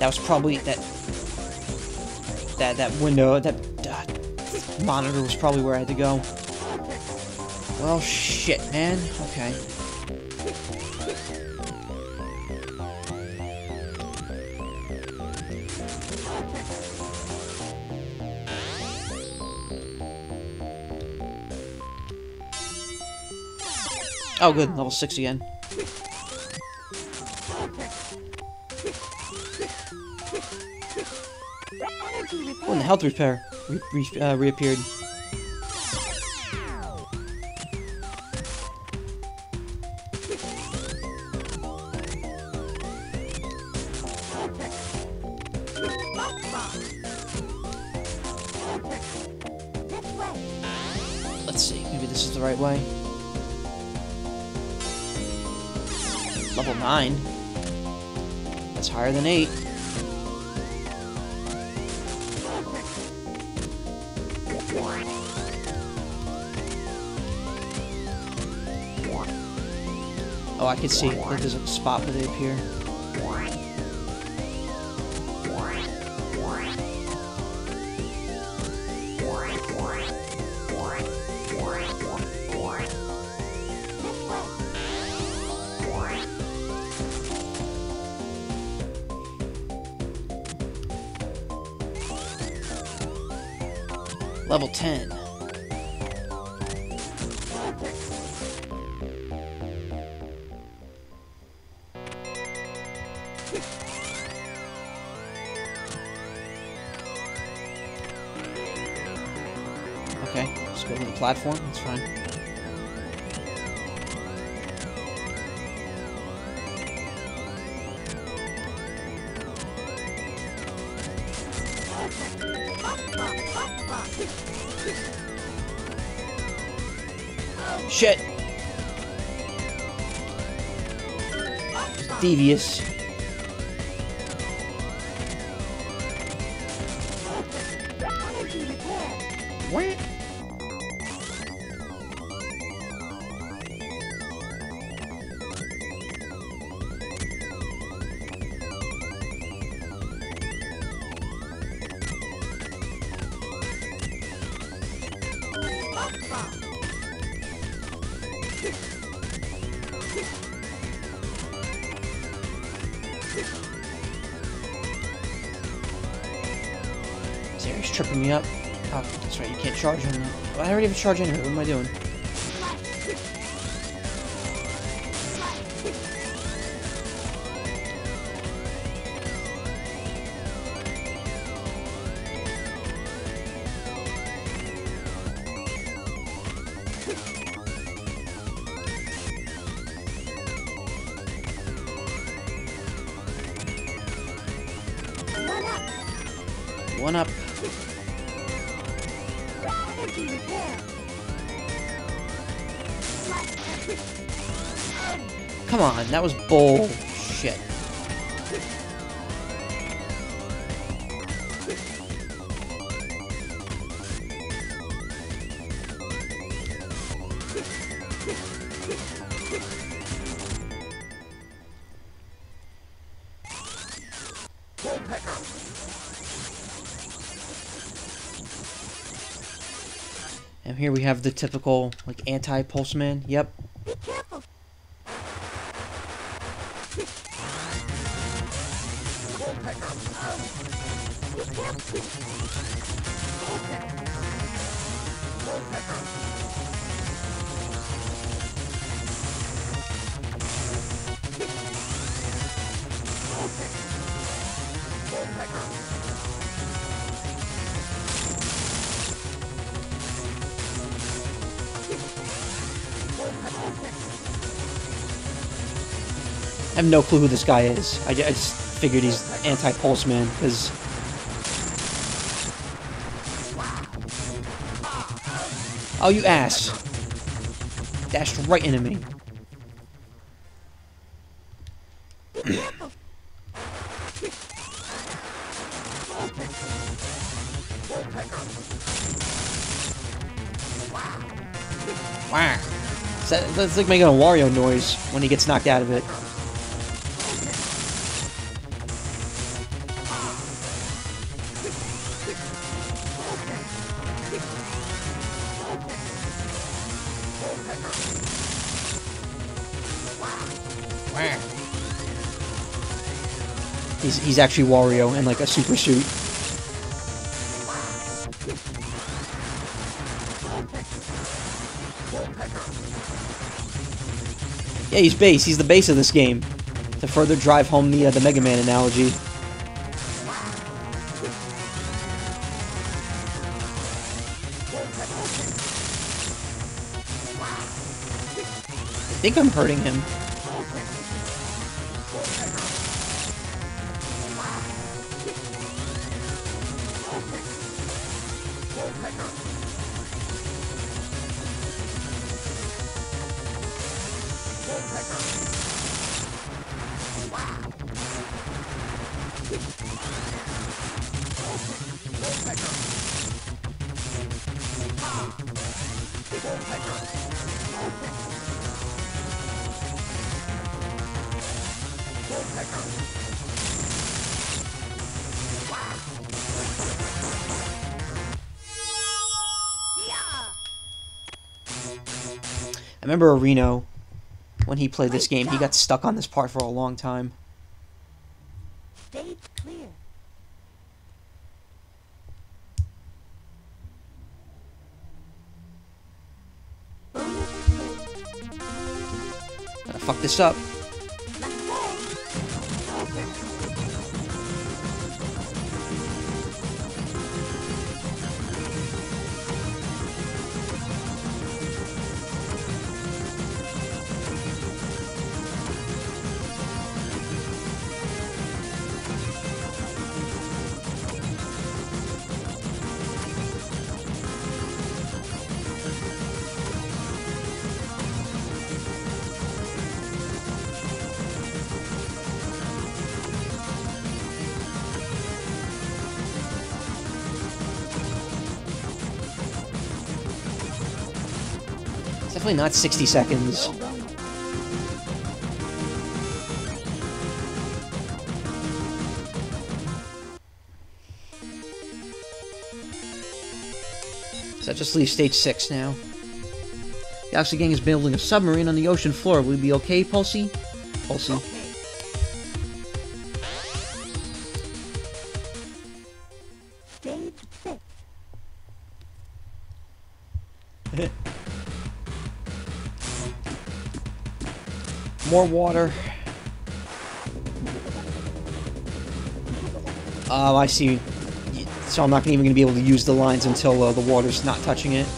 That was probably that that that window, that uh, monitor was probably where I had to go. Well, shit, man. Okay. Oh good, level six again. Oh, and the health repair re re uh, reappeared. Let's see, maybe this is the right way. Level nine. That's higher than eight. Oh, I can see that there's a spot where they appear. Level ten. Okay, let's go to the platform, that's fine. Shit! Devious. What? He's tripping me up. Oh, that's right, you can't charge on that. I already have a charge anyway, what am I doing? One up. Come on, that was bullshit. And here we have the typical, like, anti-Pulseman. Yep. I have no clue who this guy is. I, I just figured he's anti-Pulseman, because... Oh, you ass! Dashed right into me. Wow. That, that's like making a Wario noise when he gets knocked out of it. Wow. He's, he's actually Wario in like a super suit. Yeah, he's base. He's the base of this game. To further drive home the, uh, the Mega Man analogy. I think I'm hurting him. I remember Arino, when he played this game, he got stuck on this part for a long time. Clear. Gotta fuck this up. Definitely not sixty seconds. So that just leaves stage six now. Galaxy Gang is building a submarine on the ocean floor. Will we be okay, Pulsy? Pulsy. More water. Oh, I see. So I'm not even going to be able to use the lines until uh, the water's not touching it.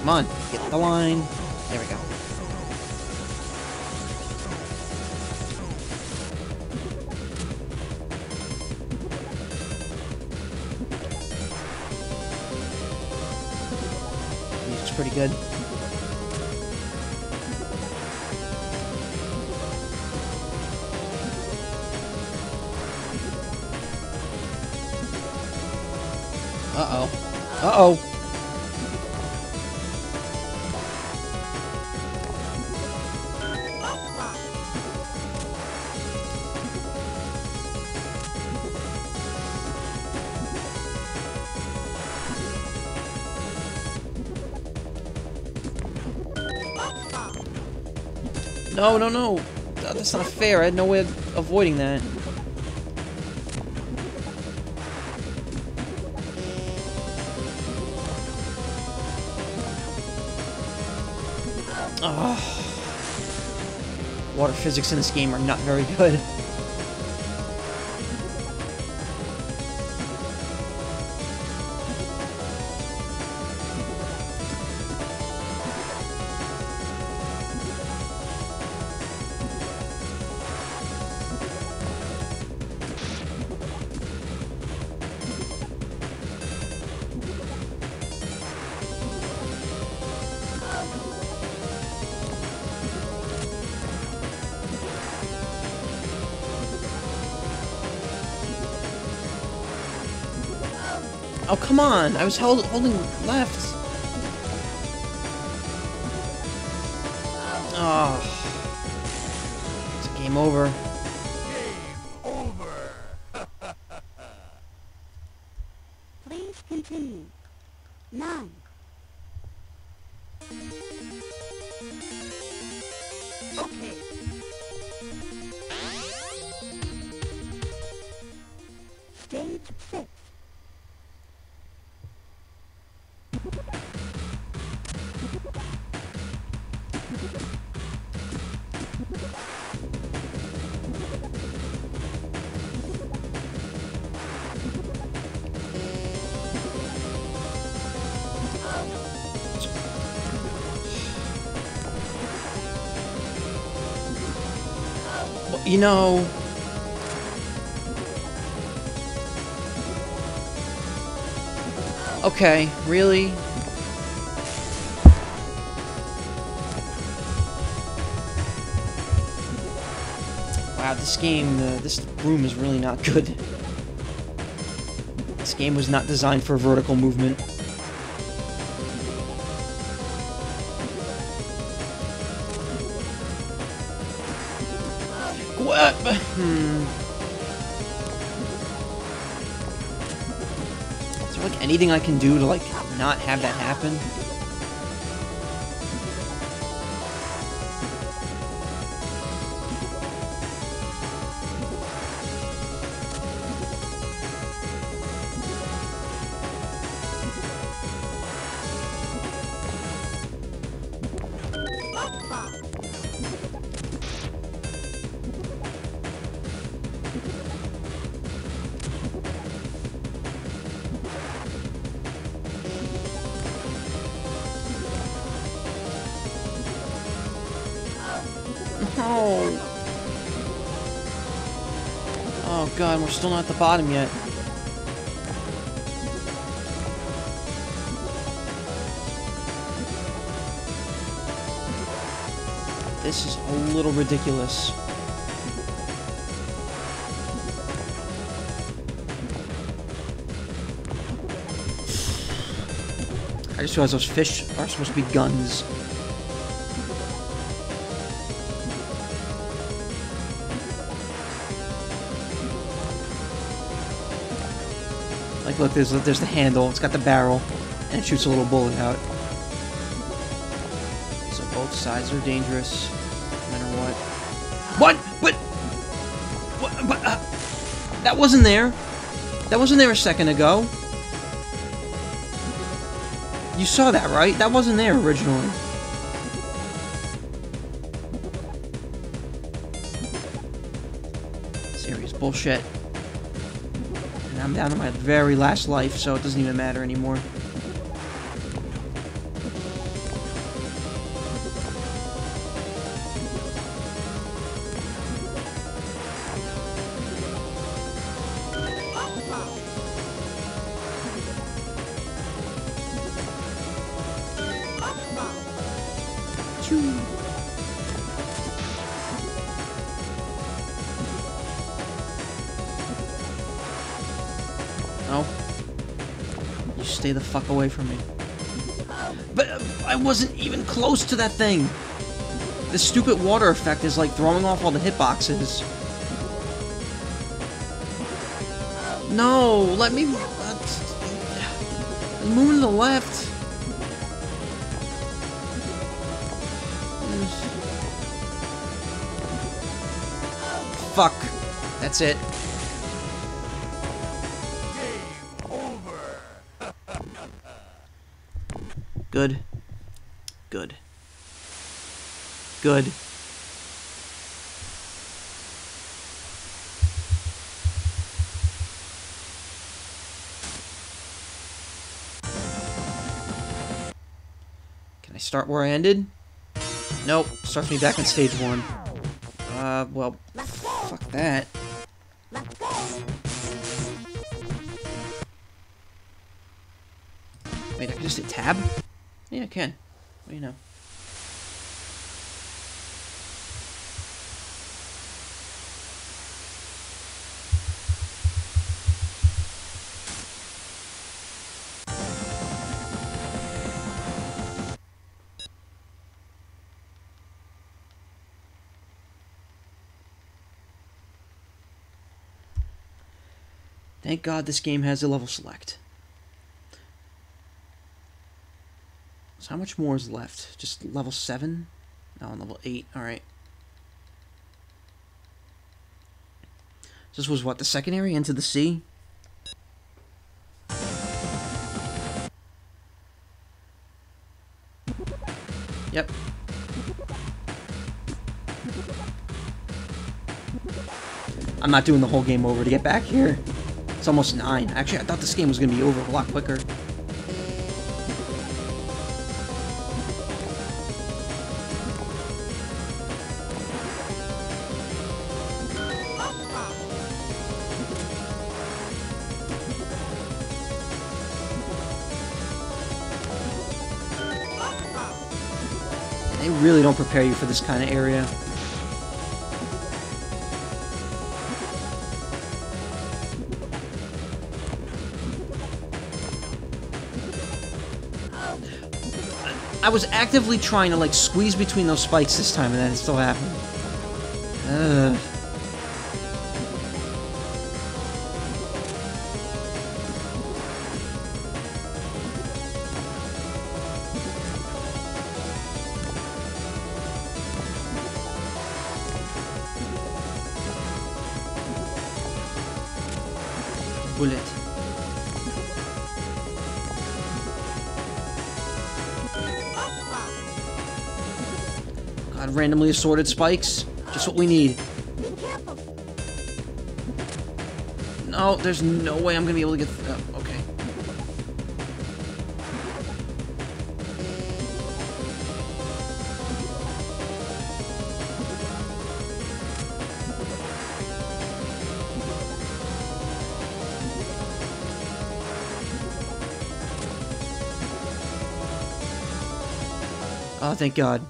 Come on, get the line. There we go. Music's pretty good. Uh-oh. Uh-oh. No, no, no! That's not fair. I had no way of avoiding that. Ugh. Water physics in this game are not very good. Oh, come on! I was hold holding left! Oh. It's game over. Game over. Please continue. Nine. Okay. Stage six. You know, okay, really? Wow, this game, uh, this room is really not good. This game was not designed for vertical movement. Hmm. Is there like anything I can do to like not have that happen? We're still not at the bottom yet. This is a little ridiculous. I just realized those fish are supposed to be guns. Look, there's, there's the handle, it's got the barrel, and it shoots a little bullet out. So both sides are dangerous, no matter what. What? But... What? But, uh, that wasn't there. That wasn't there a second ago. You saw that, right? That wasn't there originally. Serious bullshit. I'm down to my very last life, so it doesn't even matter anymore. Stay the fuck away from me. But uh, I wasn't even close to that thing. The stupid water effect is like throwing off all the hitboxes. No, let me uh, move to the left. Fuck. That's it. Good. Good. Good. Can I start where I ended? Nope. Starts me back on stage one. Uh, well, fuck that. Wait, I can just hit tab? Yeah, I can. What do you know? Thank God this game has a level select. So how much more is left? Just level seven? No, level eight. Alright. This was what, the second area? Into the sea? Yep. I'm not doing the whole game over to get back here. It's almost nine. Actually, I thought this game was going to be over a lot quicker. They really don't prepare you for this kind of area. I was actively trying to, like, squeeze between those spikes this time, and that still happened. Ugh. Randomly assorted spikes. Just what we need. No, there's no way I'm going to be able to get... Th oh, okay. Oh, thank God.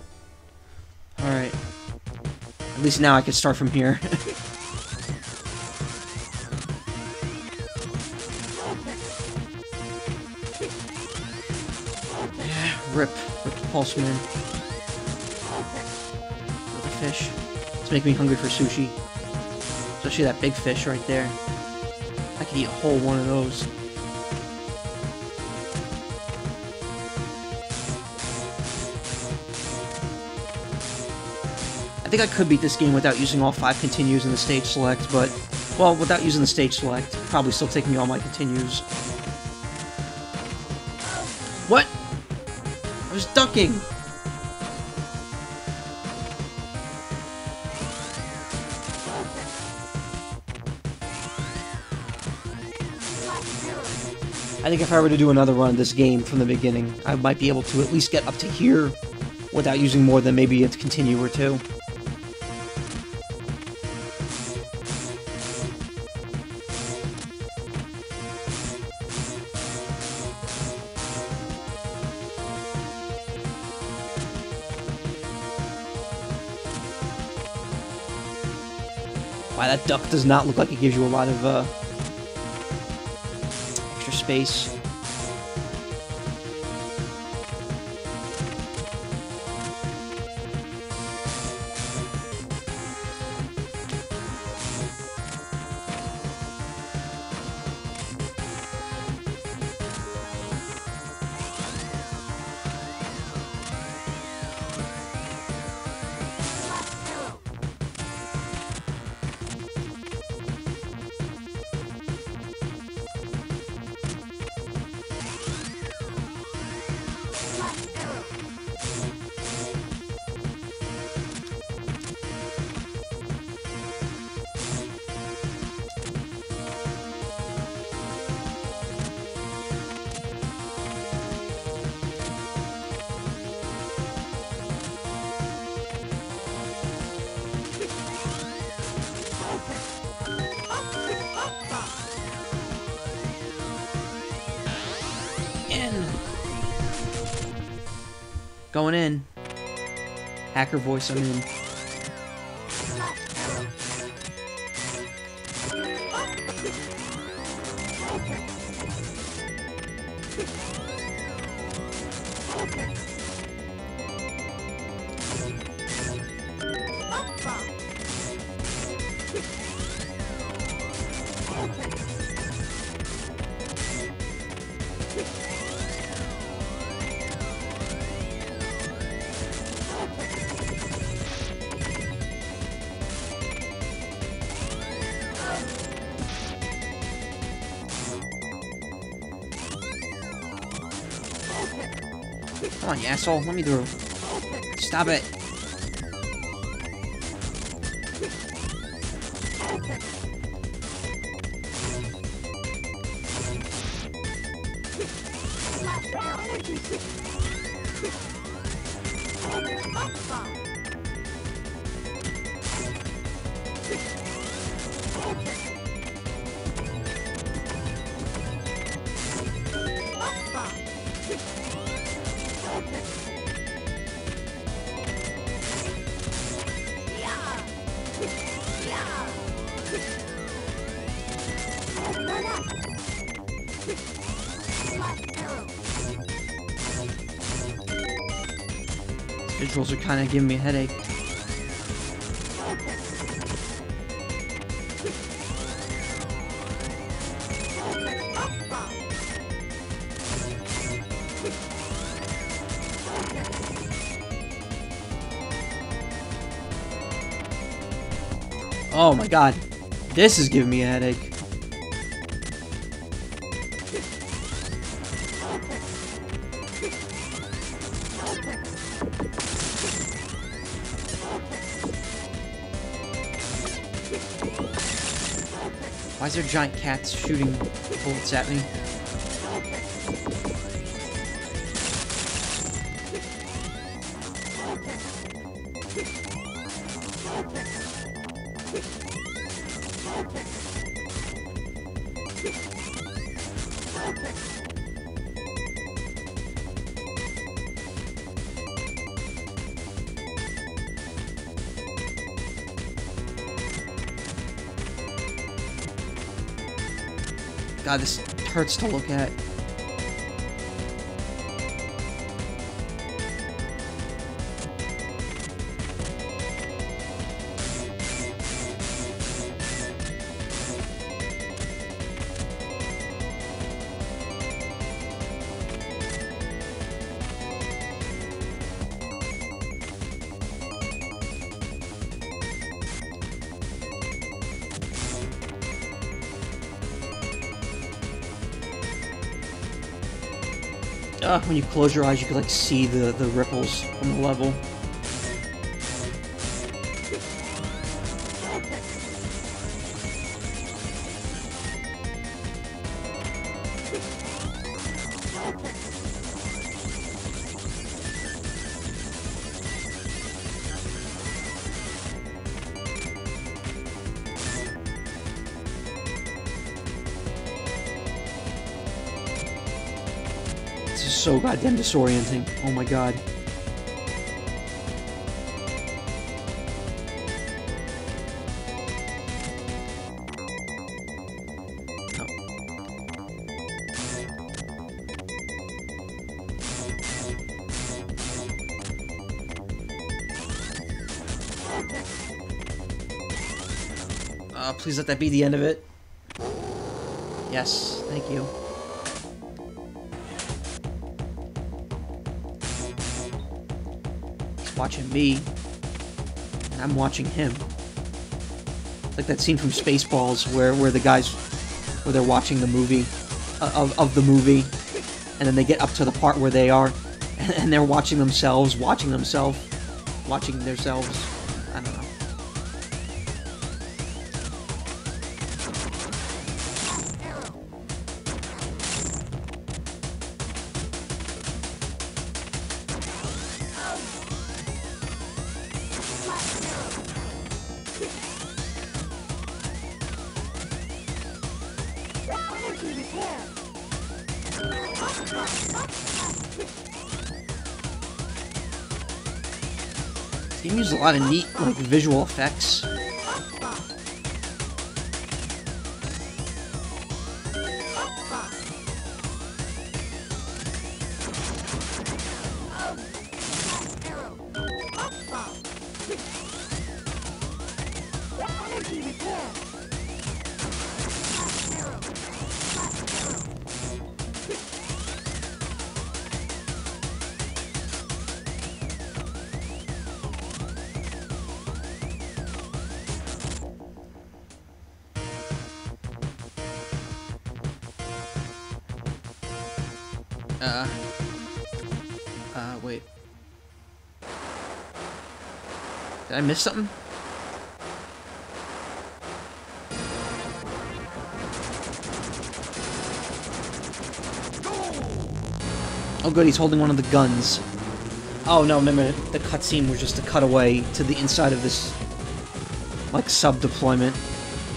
At least now I can start from here. Yeah, rip. Rip the Pulseman. Another fish. It's making me hungry for sushi. Especially that big fish right there. I could eat a whole one of those. I think I could beat this game without using all five continues in the stage select, but, well, without using the stage select, probably still taking all my continues. What? I was ducking! I think if I were to do another run of this game from the beginning, I might be able to at least get up to here without using more than maybe a continue or two. Wow, that duck does not look like it gives you a lot of uh, extra space. Going in. Hacker voice, I'm in. Come on, you asshole. Let me through. Stop it. Visuals are kind of giving me a headache. Oh my god, this is giving me a headache. Why is there giant cats shooting bullets at me? God, this hurts to look at. Uh, when you close your eyes, you can like see the the ripples from the level. So goddamn disorienting. Oh my god. Oh. Uh, please let that be the end of it. Yes, thank you. Watching me, and I'm watching him. Like that scene from Spaceballs where where the guys, where they're watching the movie, uh, of of the movie, and then they get up to the part where they are, and, and they're watching themselves, watching themselves, watching themselves. I don't know. You can use a lot of neat, like, visual effects. Uh, Uh, wait. Did I miss something? Oh good, he's holding one of the guns. Oh no, remember, the cutscene was just a cutaway to the inside of this, like, sub-deployment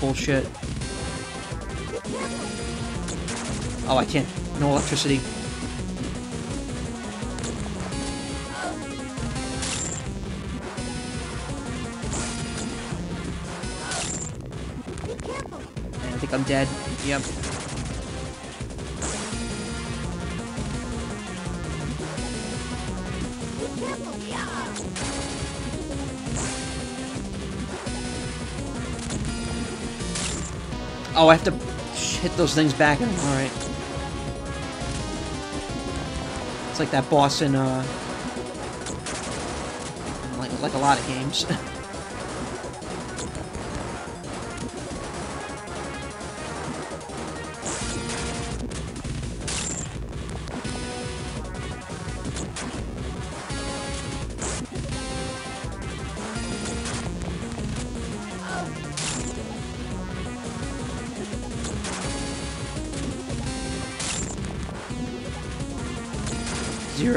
bullshit. Oh, I can't. No electricity. I think I'm dead. Yep. Oh, I have to hit those things back. Alright. It's like that boss in, uh... Like, like a lot of games.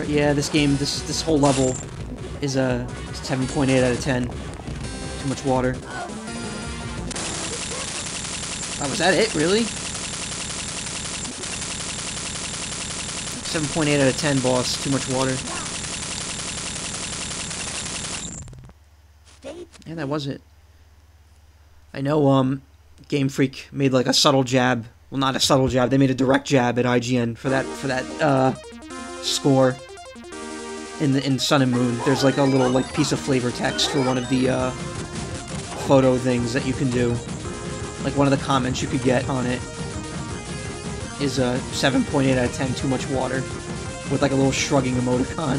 Yeah, this game, this this whole level is a seven point eight out of ten. Too much water. Oh, was that it? Really? seven point eight out of ten, boss. Too much water. And that was it. I know, um, Game Freak made like a subtle jab. Well, not a subtle jab. They made a direct jab at I G N for that for that uh score. In the in Sun and Moon, there's like a little like piece of flavor text for one of the uh, photo things that you can do. Like one of the comments you could get on it is a seven point eight out of ten, too much water, with like a little shrugging emoticon.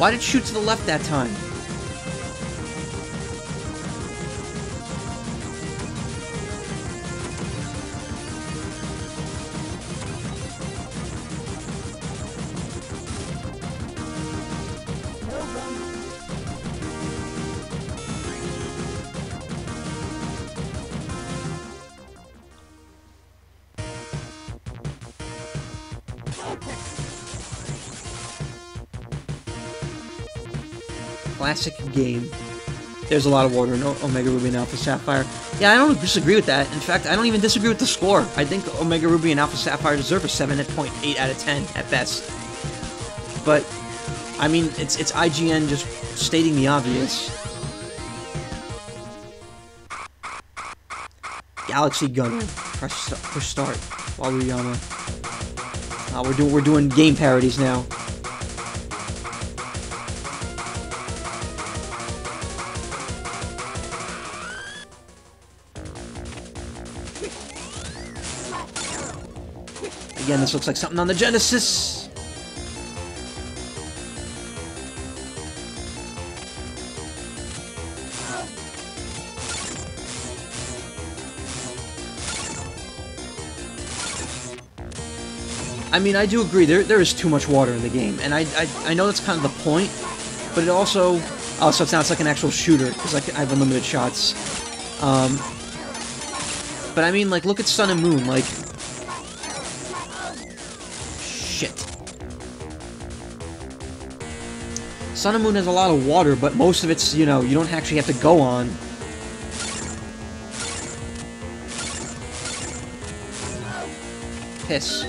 Why did it shoot to the left that time? Classic game. There's a lot of water in Omega Ruby and Alpha Sapphire. Yeah, I don't disagree with that. In fact, I don't even disagree with the score. I think Omega Ruby and Alpha Sapphire deserve a seven point eight out of ten at best. But, I mean, it's it's I G N just stating the obvious. Galaxy Gunner. Press, push start. Waruyama. Uh, we're, do we're doing game parodies now. Again, this looks like something on the Genesis! I mean, I do agree, there, there is too much water in the game, and I, I, I know that's kind of the point, but it also... Oh, so it's now it's like an actual shooter, because I, I have unlimited shots. Um, but I mean, like, look at Sun and Moon, like... Sun and Moon has a lot of water, but most of it's, you know, you don't actually have to go on. Piss.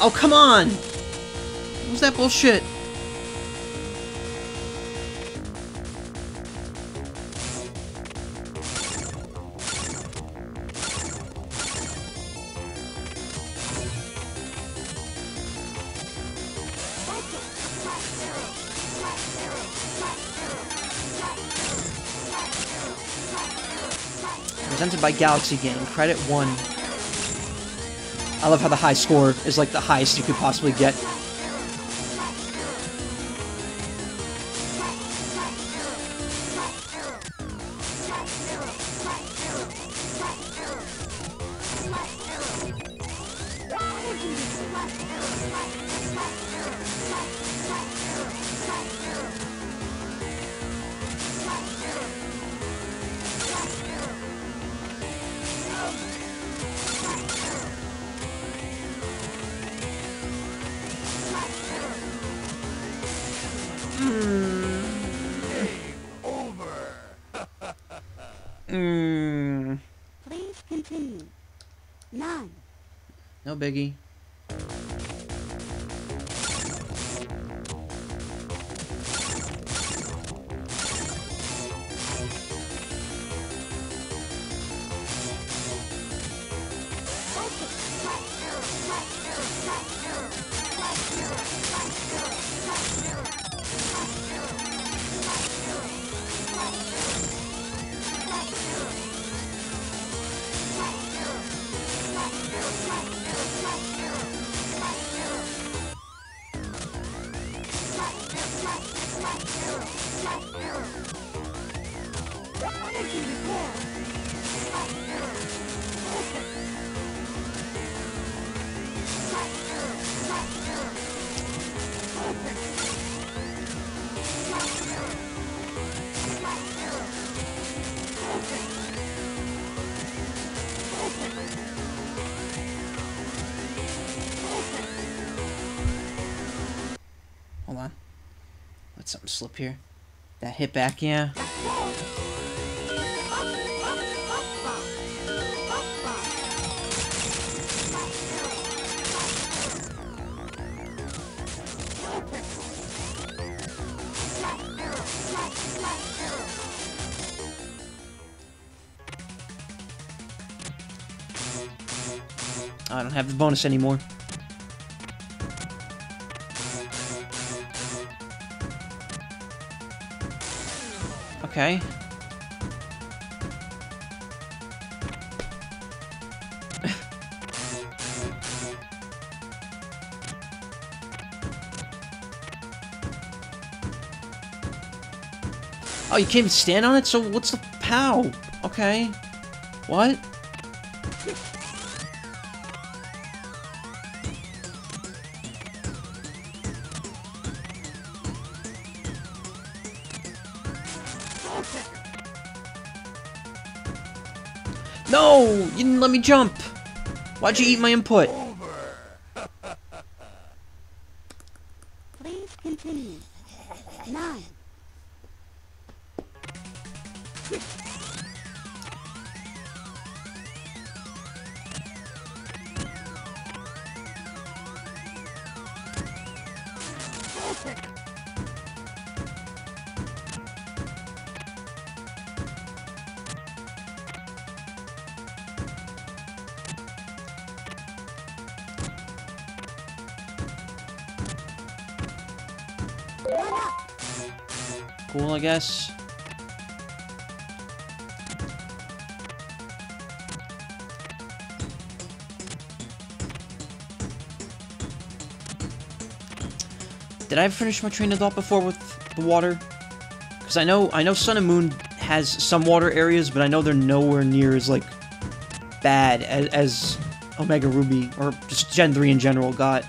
Oh, come on! What was that bullshit? presented by Galaxy Game, Credit one. I love how the high score is like the highest you could possibly get. Biggie. Something slip here. That hit back, yeah. I don't have the bonus anymore. Okay. Oh, you can't even stand on it? So what's the pow? Okay. What? No! You didn't let me jump! Why'd you eat my input? Please continue. Nine. Cool, I guess. Did I finish my train of thought before with the water? Because I know I know Sun and Moon has some water areas, but I know they're nowhere near as like bad as, as Omega Ruby or just Gen three in general got.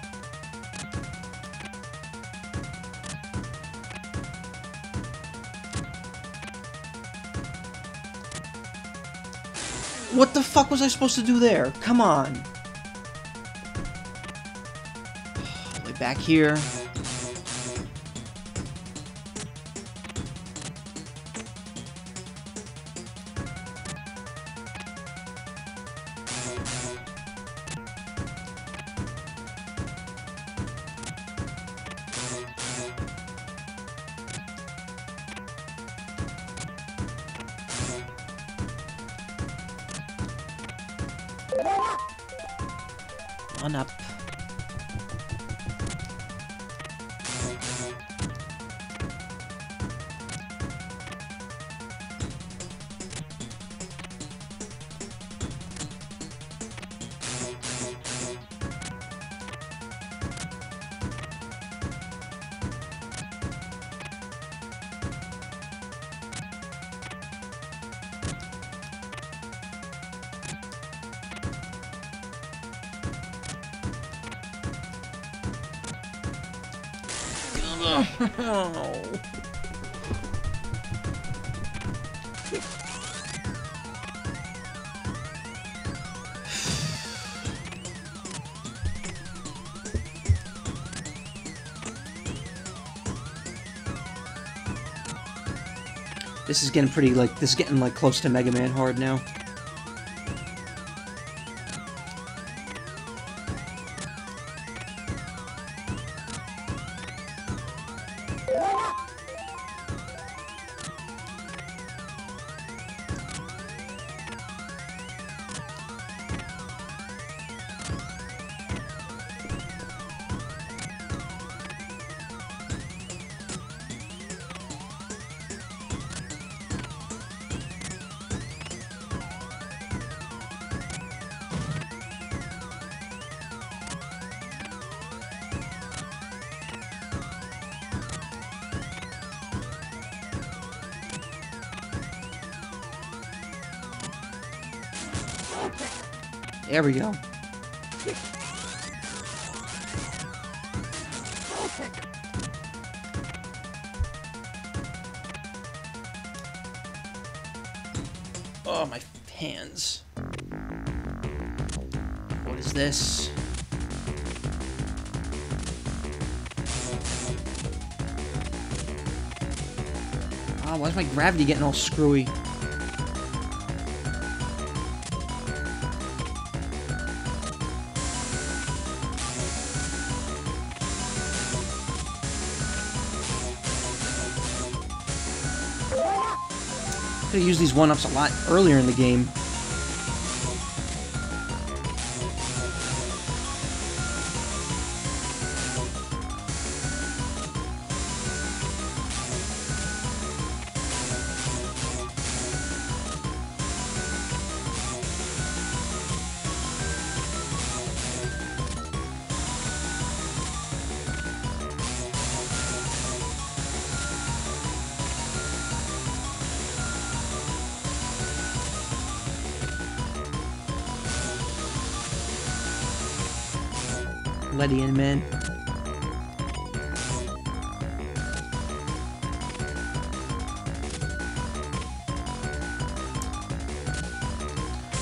What the fuck was I supposed to do there? Come on. Way back here. On up. This is getting pretty, like, this is getting, like, close to Mega Man hard now. There we go. Oh, my hands. What is this? Ah, oh, why is my gravity getting all screwy? I could use these one-ups a lot earlier in the game. Ledian, man.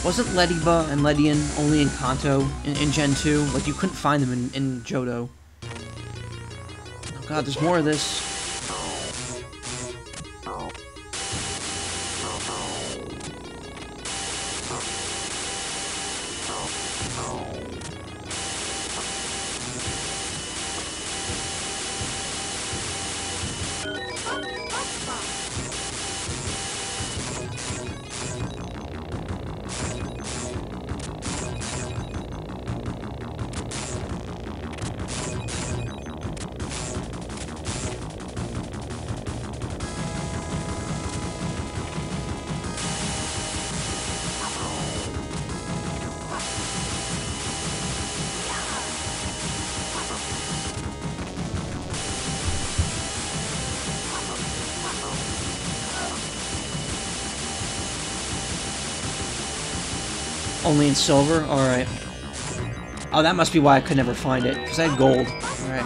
Wasn't Ledyba and Ledian only in Kanto, in, in Gen two? Like, you couldn't find them in, in Johto. Oh god, there's more of this. Only in silver? Alright. Oh, that must be why I could never find it, because I had gold. Alright.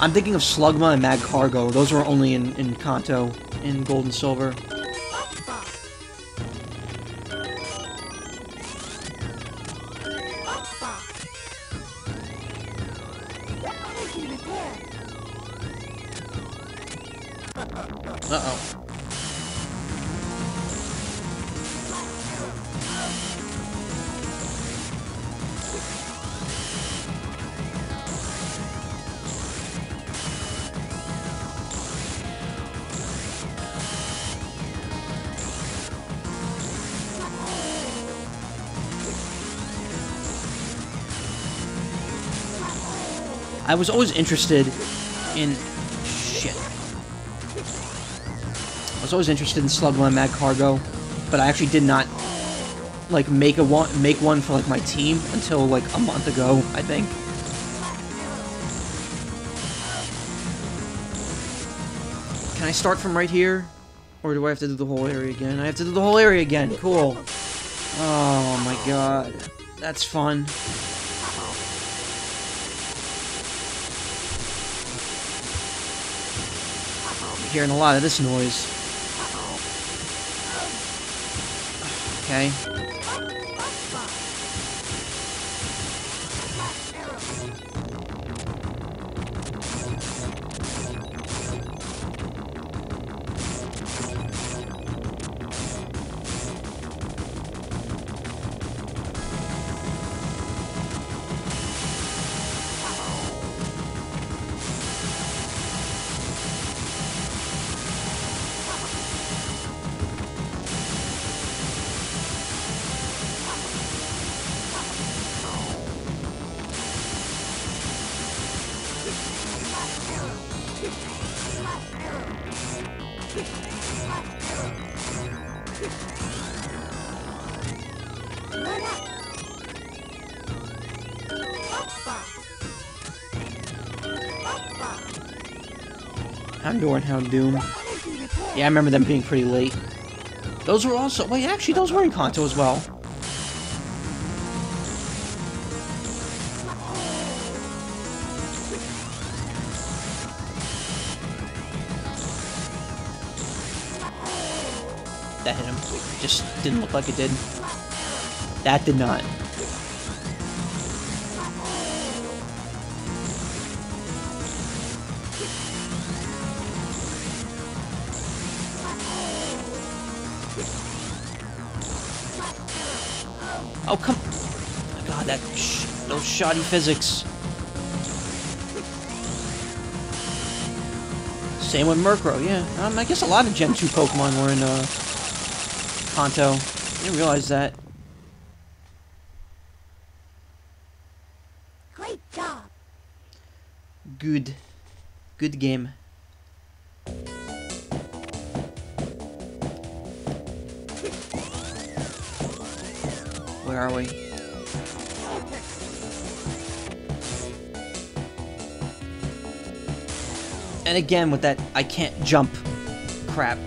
I'm thinking of Slugma and Magcargo. Those were only in, in Kanto, in gold and silver. Uh-oh. I was always interested in... shit. I was always interested in Slugma and Magcargo, but I actually did not, like, make a one, make one for, like, my team until, like, a month ago, I think. Can I start from right here? Or do I have to do the whole area again? I have to do the whole area again, cool. Oh my god, that's fun. hearing a lot of this noise. Okay. Doorhound Doom. Yeah, I remember them being pretty late. Those were also... Wait, actually, those were in Kanto as well. That hit him. Just didn't look like it did. That did not. Oh, come on. God, that sh those shoddy physics. Same with Murkrow, yeah. Um, I guess a lot of Gen two Pokemon were in, uh, Kanto. I didn't realize that. Great job. Good. Good game. Where are we? And again with that I can't jump crap.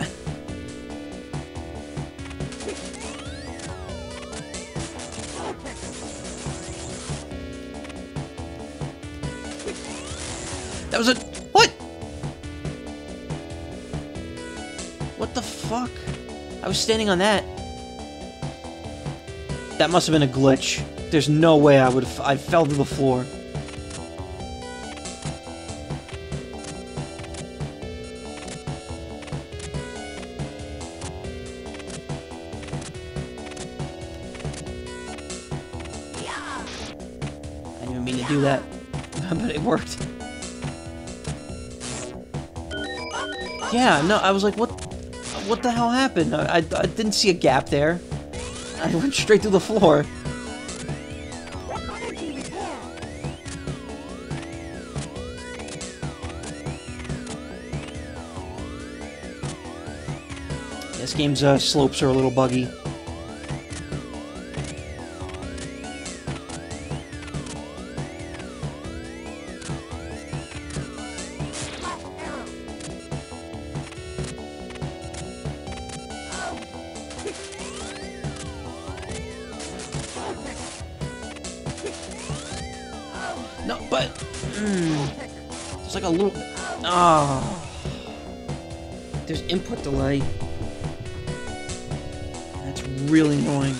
That was a... What? What the fuck? I was standing on that. That must have been a glitch. There's no way I would have... I fell to the floor. I didn't even mean to do that. But it worked. Yeah, no, I was like, what... What the hell happened? I, I, I didn't see a gap there. I went straight through the floor. This game's uh, slopes are a little buggy. Delay. That's really annoying.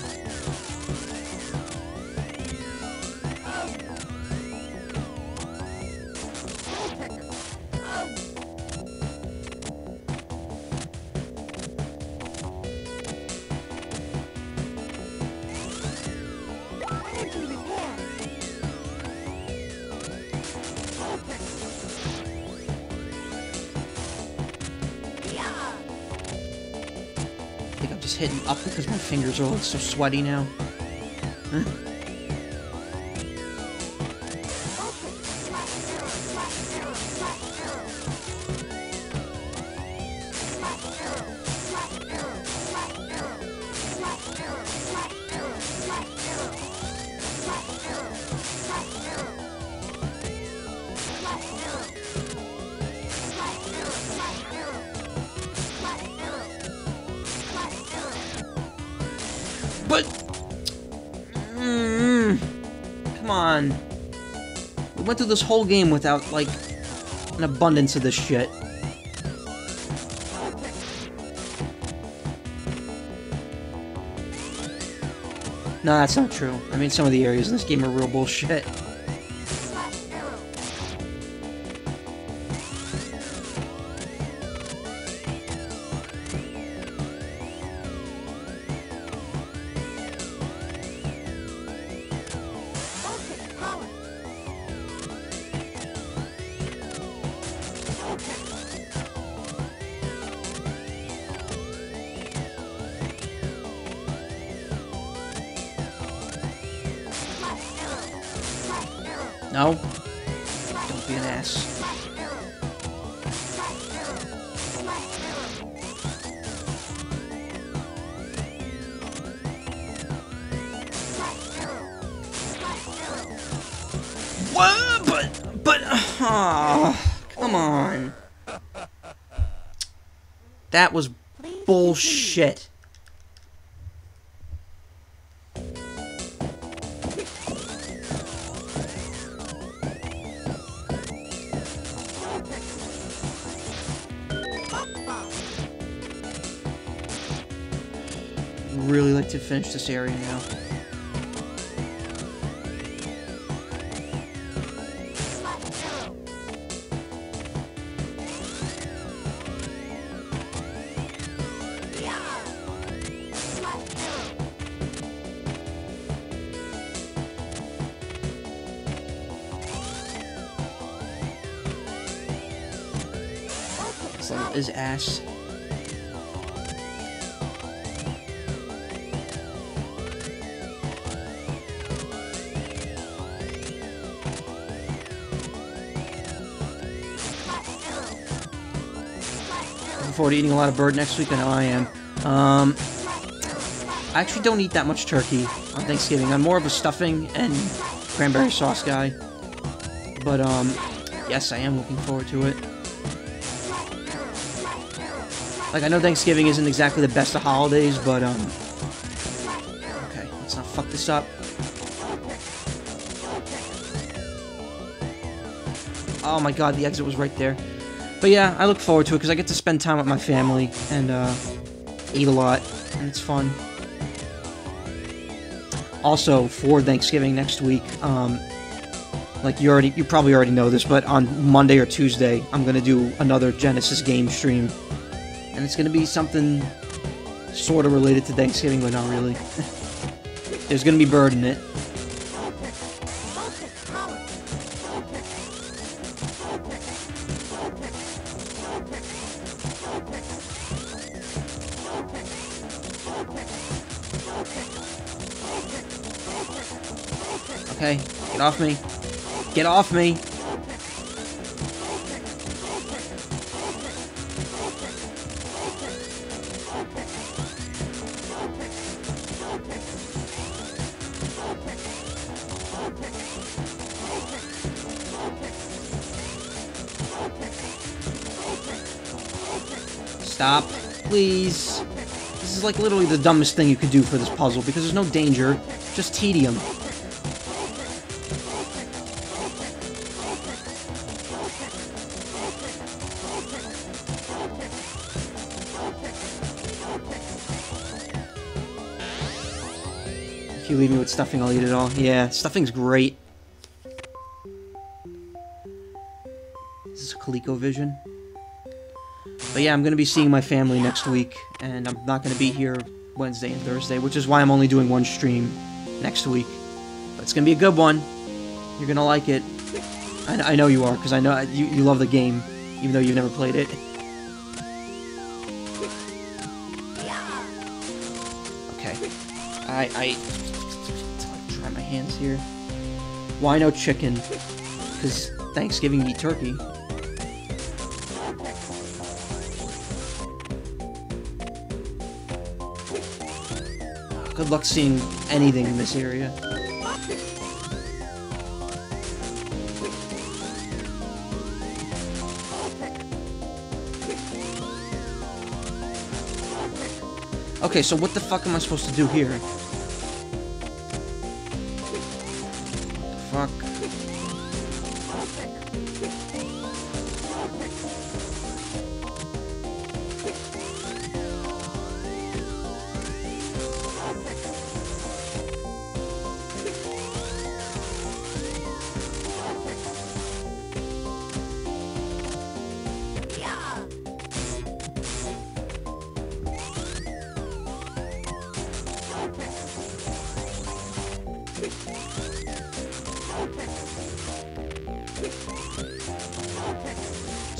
Fingers are all so sweaty now. Huh? This whole game without, like, an abundance of this shit. No, that's not true. I mean, some of the areas in this game are real bullshit. No? Don't be an ass. What? But, but, oh, come on. That was bullshit. Really like to finish this area now. This level is ass. Forward to eating a lot of bird next week. I know I am. Um, I actually don't eat that much turkey on Thanksgiving. I'm more of a stuffing and cranberry sauce guy. But, um, yes, I am looking forward to it. Like, I know Thanksgiving isn't exactly the best of holidays, but, um... okay, let's not fuck this up. Oh my god, the exit was right there. But yeah, I look forward to it because I get to spend time with my family and uh, eat a lot, and it's fun. Also, for Thanksgiving next week, um, like you already, you probably already know this, but on Monday or Tuesday, I'm gonna do another Genesis game stream, and it's gonna be something sort of related to Thanksgiving, but not really. There's gonna be bird in it. Okay, get off me. Get off me! Stop, please. This is like literally the dumbest thing you could do for this puzzle because there's no danger, just tedium. If you leave me with stuffing, I'll eat it all. Yeah, stuffing's great. Is this a ColecoVision? But yeah, I'm going to be seeing my family next week, and I'm not going to be here Wednesday and Thursday, which is why I'm only doing one stream next week. But it's going to be a good one. You're going to like it. I, I know you are, because I know you, you love the game, even though you've never played it. Okay. I... I... my hands here. Why no chicken? Because Thanksgiving you eat turkey. Good luck seeing anything in this area. Okay, so what the fuck am I supposed to do here? Fuck.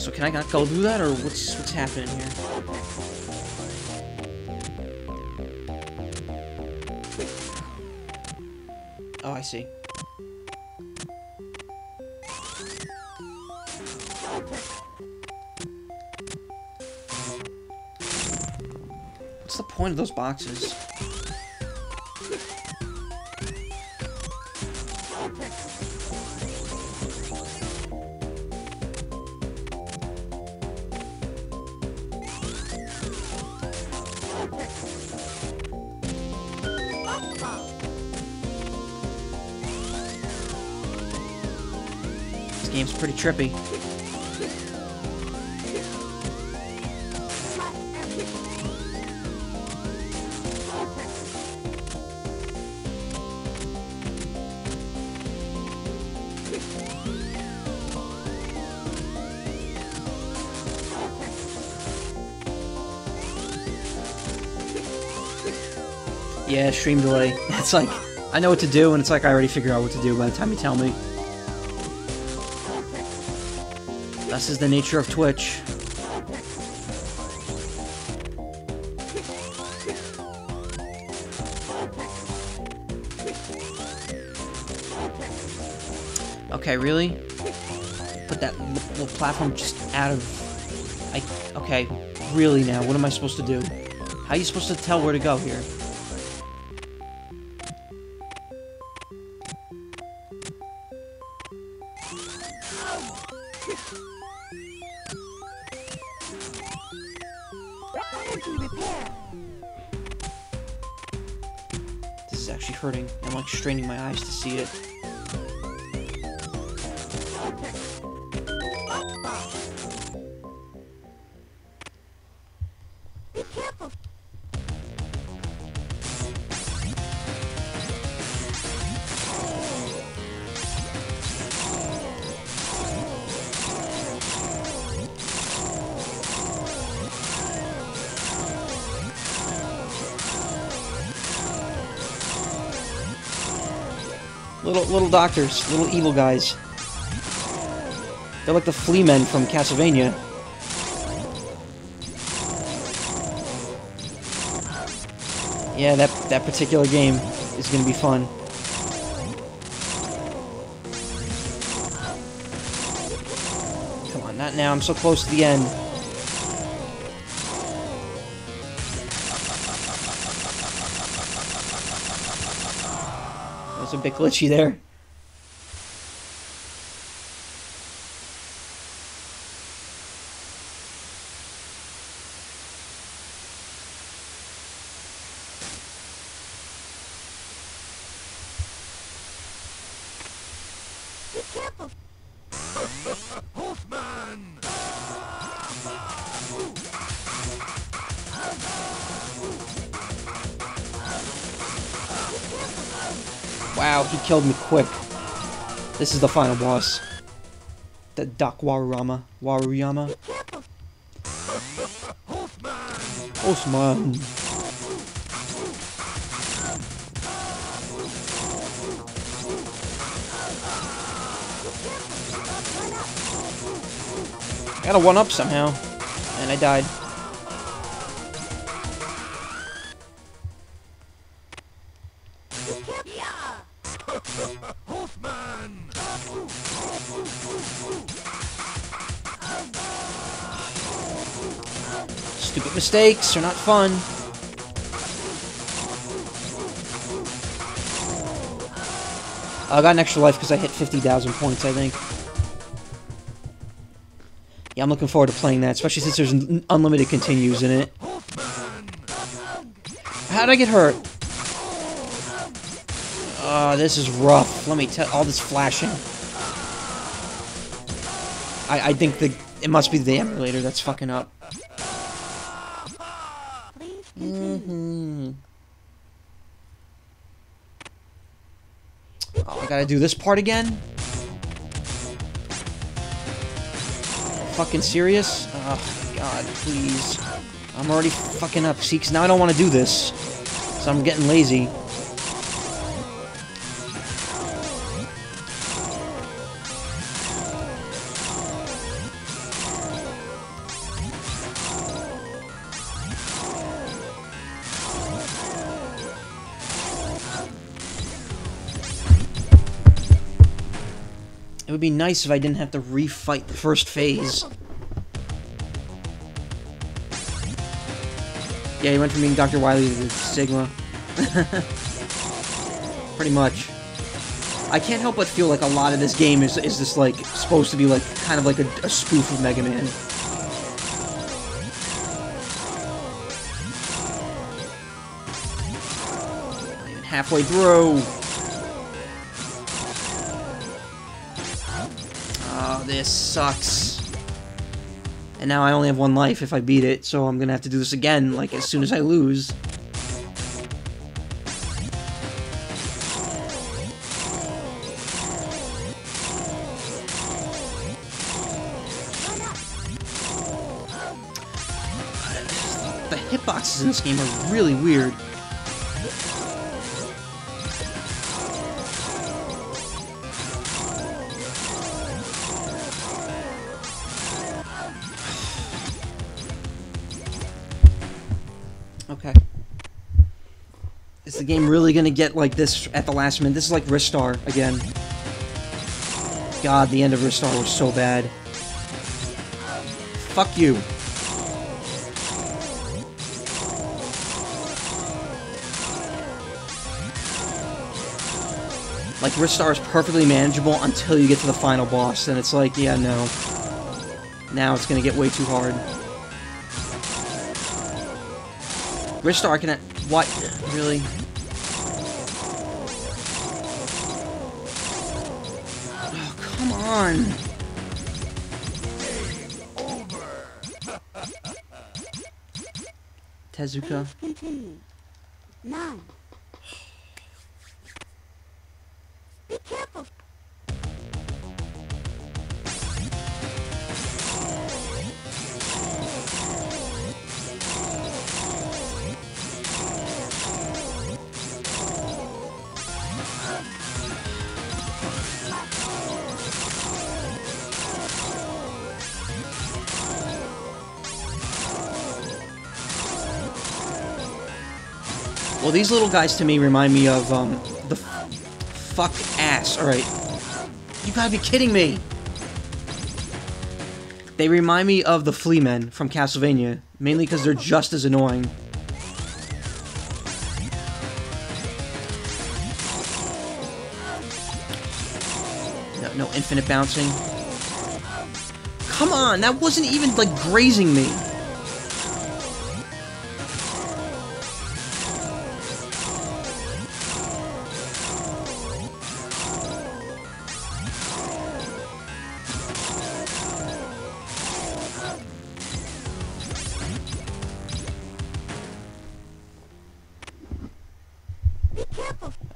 So can I not go do that, or what's what's happening here? Oh, I see. What's the point of those boxes? Game's pretty trippy. Yeah, stream delay. It's like, I know what to do, and it's like I already figured out what to do by the time you tell me. This is the nature of Twitch. Okay, really? Put that little platform just out of... I, okay, really now, what am I supposed to do? How are you supposed to tell where to go here? Straining my eyes to see it. Little, little doctors, little evil guys. They're like the flea men from Castlevania. Yeah, that, that particular game is gonna be fun. Come on, not now, I'm so close to the end. A bit glitchy there. Killed me quick. This is the final boss. The Doctor Waruyama. Waruyama. Pulseman. I got a one-up somehow, and I died. Mistakes are not fun. I got an extra life because I hit fifty thousand points, I think. Yeah, I'm looking forward to playing that, especially since there's an unlimited continues in it. How'd I get hurt? Oh, this is rough. Let me tell... all this flashing. I, I think the... it must be the emulator that's fucking up. Mm-hmm. Oh, I gotta do this part again? Fucking serious? Oh, God, please. I'm already fucking up. See, because now I don't want to do this. So I'm getting lazy. would be nice if I didn't have to refight the first phase. Yeah, he went from being Doctor Wily to Sigma. Pretty much. I can't help but feel like a lot of this game is is just like supposed to be like kind of like a, a spoof of Mega Man. And halfway through. Oh, this sucks. And now I only have one life if I beat it, so I'm gonna have to do this again, like as soon as I lose. Hitboxes in this game are really weird. Okay. Is the game really gonna get like this at the last minute? This is like Ristar again. God, the end of Ristar was so bad. Fuck you. Like, Ristar is perfectly manageable until you get to the final boss, and it's like, yeah, no. Now it's gonna get way too hard. Ristar can... What? Really? Oh, come on! Tezuka. Nine. Be careful. Well, these little guys to me remind me of um the fuck ass. Alright. You gotta be kidding me! They remind me of the Flea Men from Castlevania, mainly because they're just as annoying. No, no infinite bouncing. Come on! That wasn't even, like, grazing me!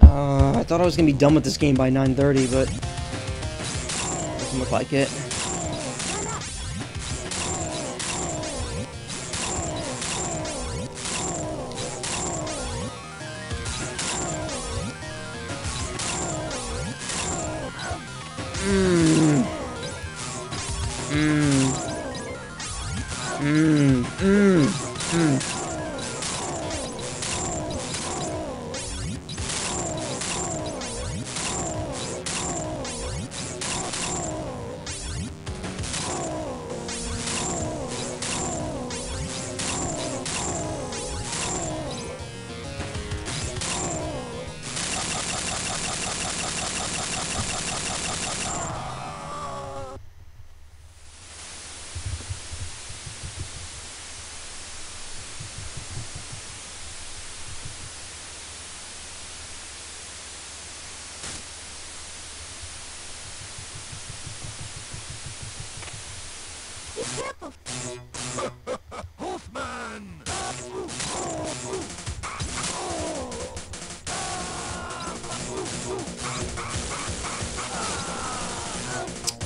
I thought I was gonna be done with this game by nine thirty, but doesn't look like it. Mmm. Mmm. Mmm. Mmm. Mmm.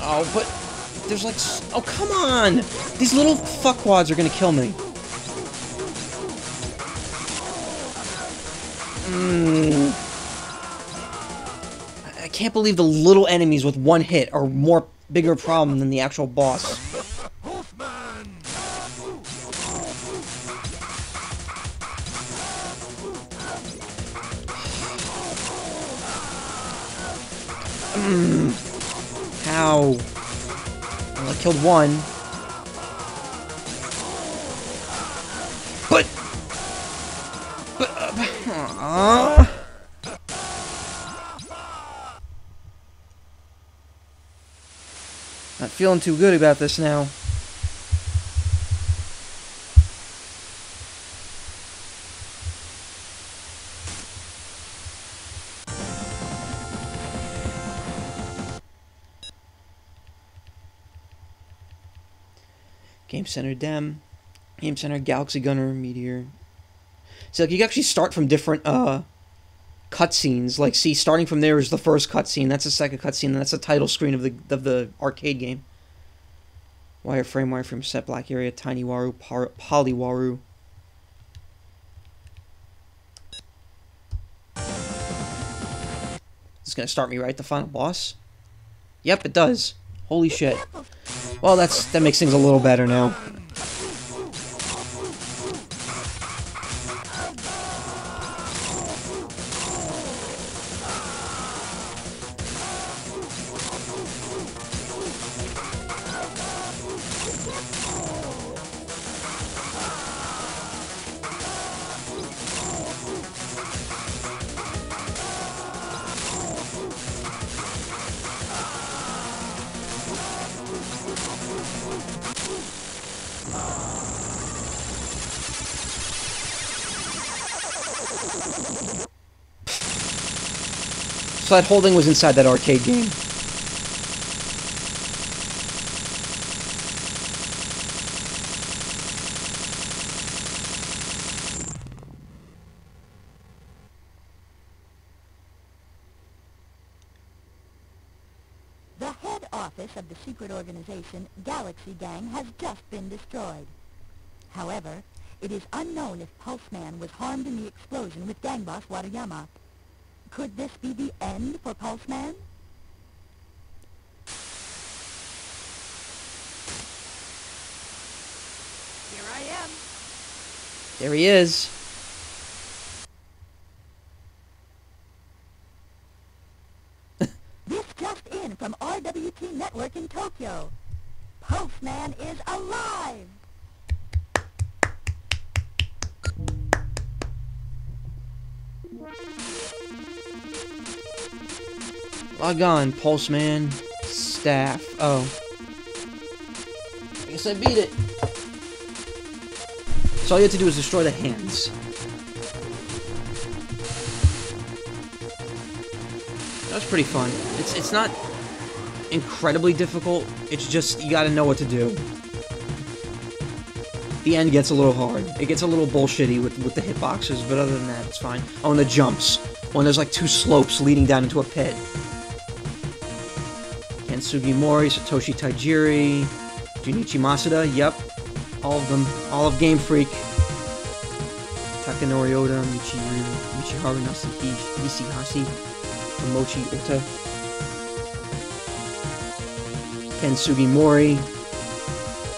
Oh, but there's like, oh, come on! These little fuckwads are gonna kill me. Mm. I can't believe the little enemies with one hit are more bigger problem than the actual boss. Ow. Well, I killed one. But... But... Uh, not feeling too good about this now. Game Center Dem, Game Center Galaxy Gunner, Meteor. So like you can actually start from different uh, cutscenes. Like, see, starting from there is the first cutscene. That's the second cutscene, and that's the title screen of the of the arcade game. Wireframe, wireframe set, black area, tiny Waru, poly Waru. It's gonna start me right, the final boss. Yep, it does. Holy shit. Well, that's that makes things a little better now. So that whole thing was inside that arcade game. The head office of the secret organization, Galaxy Gang, has just been destroyed. However, it is unknown if Pulseman was harmed in the explosion with gang boss Waruyama. Could this be the end for Pulseman? Here I am. There he is. This just in from R W T Network in Tokyo. Pulseman is alive! Log on, Pulseman staff. Oh. I guess I beat it. So all you have to do is destroy the hands. That was pretty fun. It's it's not incredibly difficult. It's just you gotta know what to do. The end gets a little hard. It gets a little bullshitty with, with the hitboxes, but other than that, it's fine. Oh, and the jumps. Oh, and there's like two slopes leading down into a pit. Ken Sugimori, Satoshi Tajiri, Junichi Masuda, yep. All of them. All of Game Freak. Takanori Oda, Michiru, Michiharu Nasuki, Nishihashi, Tomochi Ota. Ken Sugimori.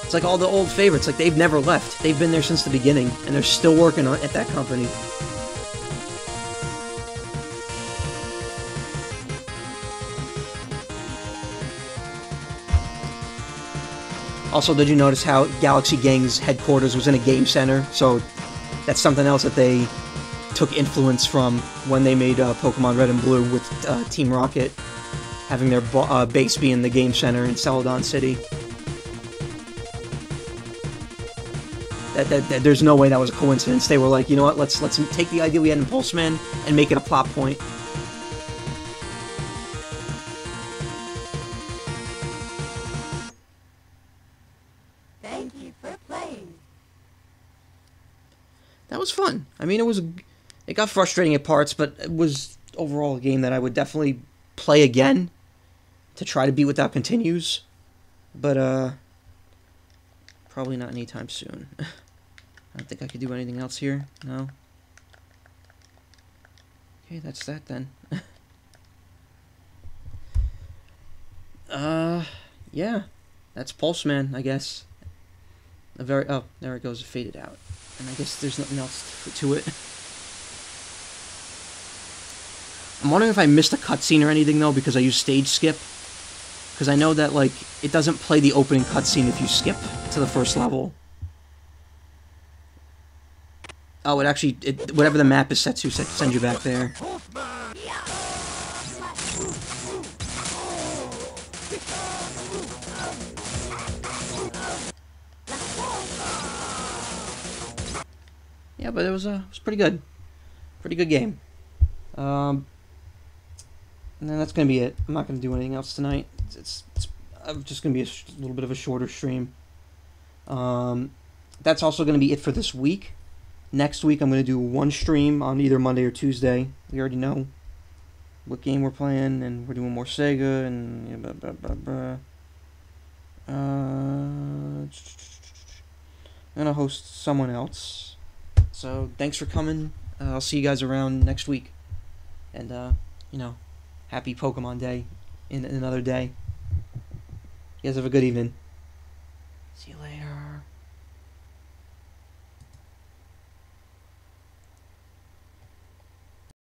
It's like all the old favorites, like they've never left. They've been there since the beginning, and they're still working on at that company. Also, did you notice how Galaxy Gang's headquarters was in a game center? So that's something else that they took influence from when they made uh, Pokemon Red and Blue with uh, Team Rocket, having their uh, base be in the game center in Celadon City. That, that, that there's no way that was a coincidence. They were like, you know what? Let's let's take the idea we had in Pulseman and make it a plot point. Thank you for playing. That was fun. I mean, it was it got frustrating at parts, but it was overall a game that I would definitely play again to try to beat without continues. But uh, probably not anytime soon. I don't think I could do anything else here. No. Okay, that's that then. uh, yeah. That's Pulseman, I guess. A very oh, there it goes, it faded out. And I guess there's nothing else to it. I'm wondering if I missed a cutscene or anything though, because I used stage skip. Because I know that, like, it doesn't play the opening cutscene if you skip to the first level. Oh, it actually, it, whatever the map is set to, set, send you back there. Yeah, but it was, uh, it was pretty good. Pretty good game. Um, and then that's going to be it. I'm not going to do anything else tonight. It's, it's, it's I'm just going to be a sh little bit of a shorter stream. Um, that's also going to be it for this week. Next week, I'm going to do one stream on either Monday or Tuesday. We already know what game we're playing, and we're doing more Sega, and blah, blah, blah, blah. Uh, I'm going to host someone else. So, thanks for coming. Uh, I'll see you guys around next week. And, uh, you know, happy Pokemon Day in, in another day. You guys have a good evening. See you later.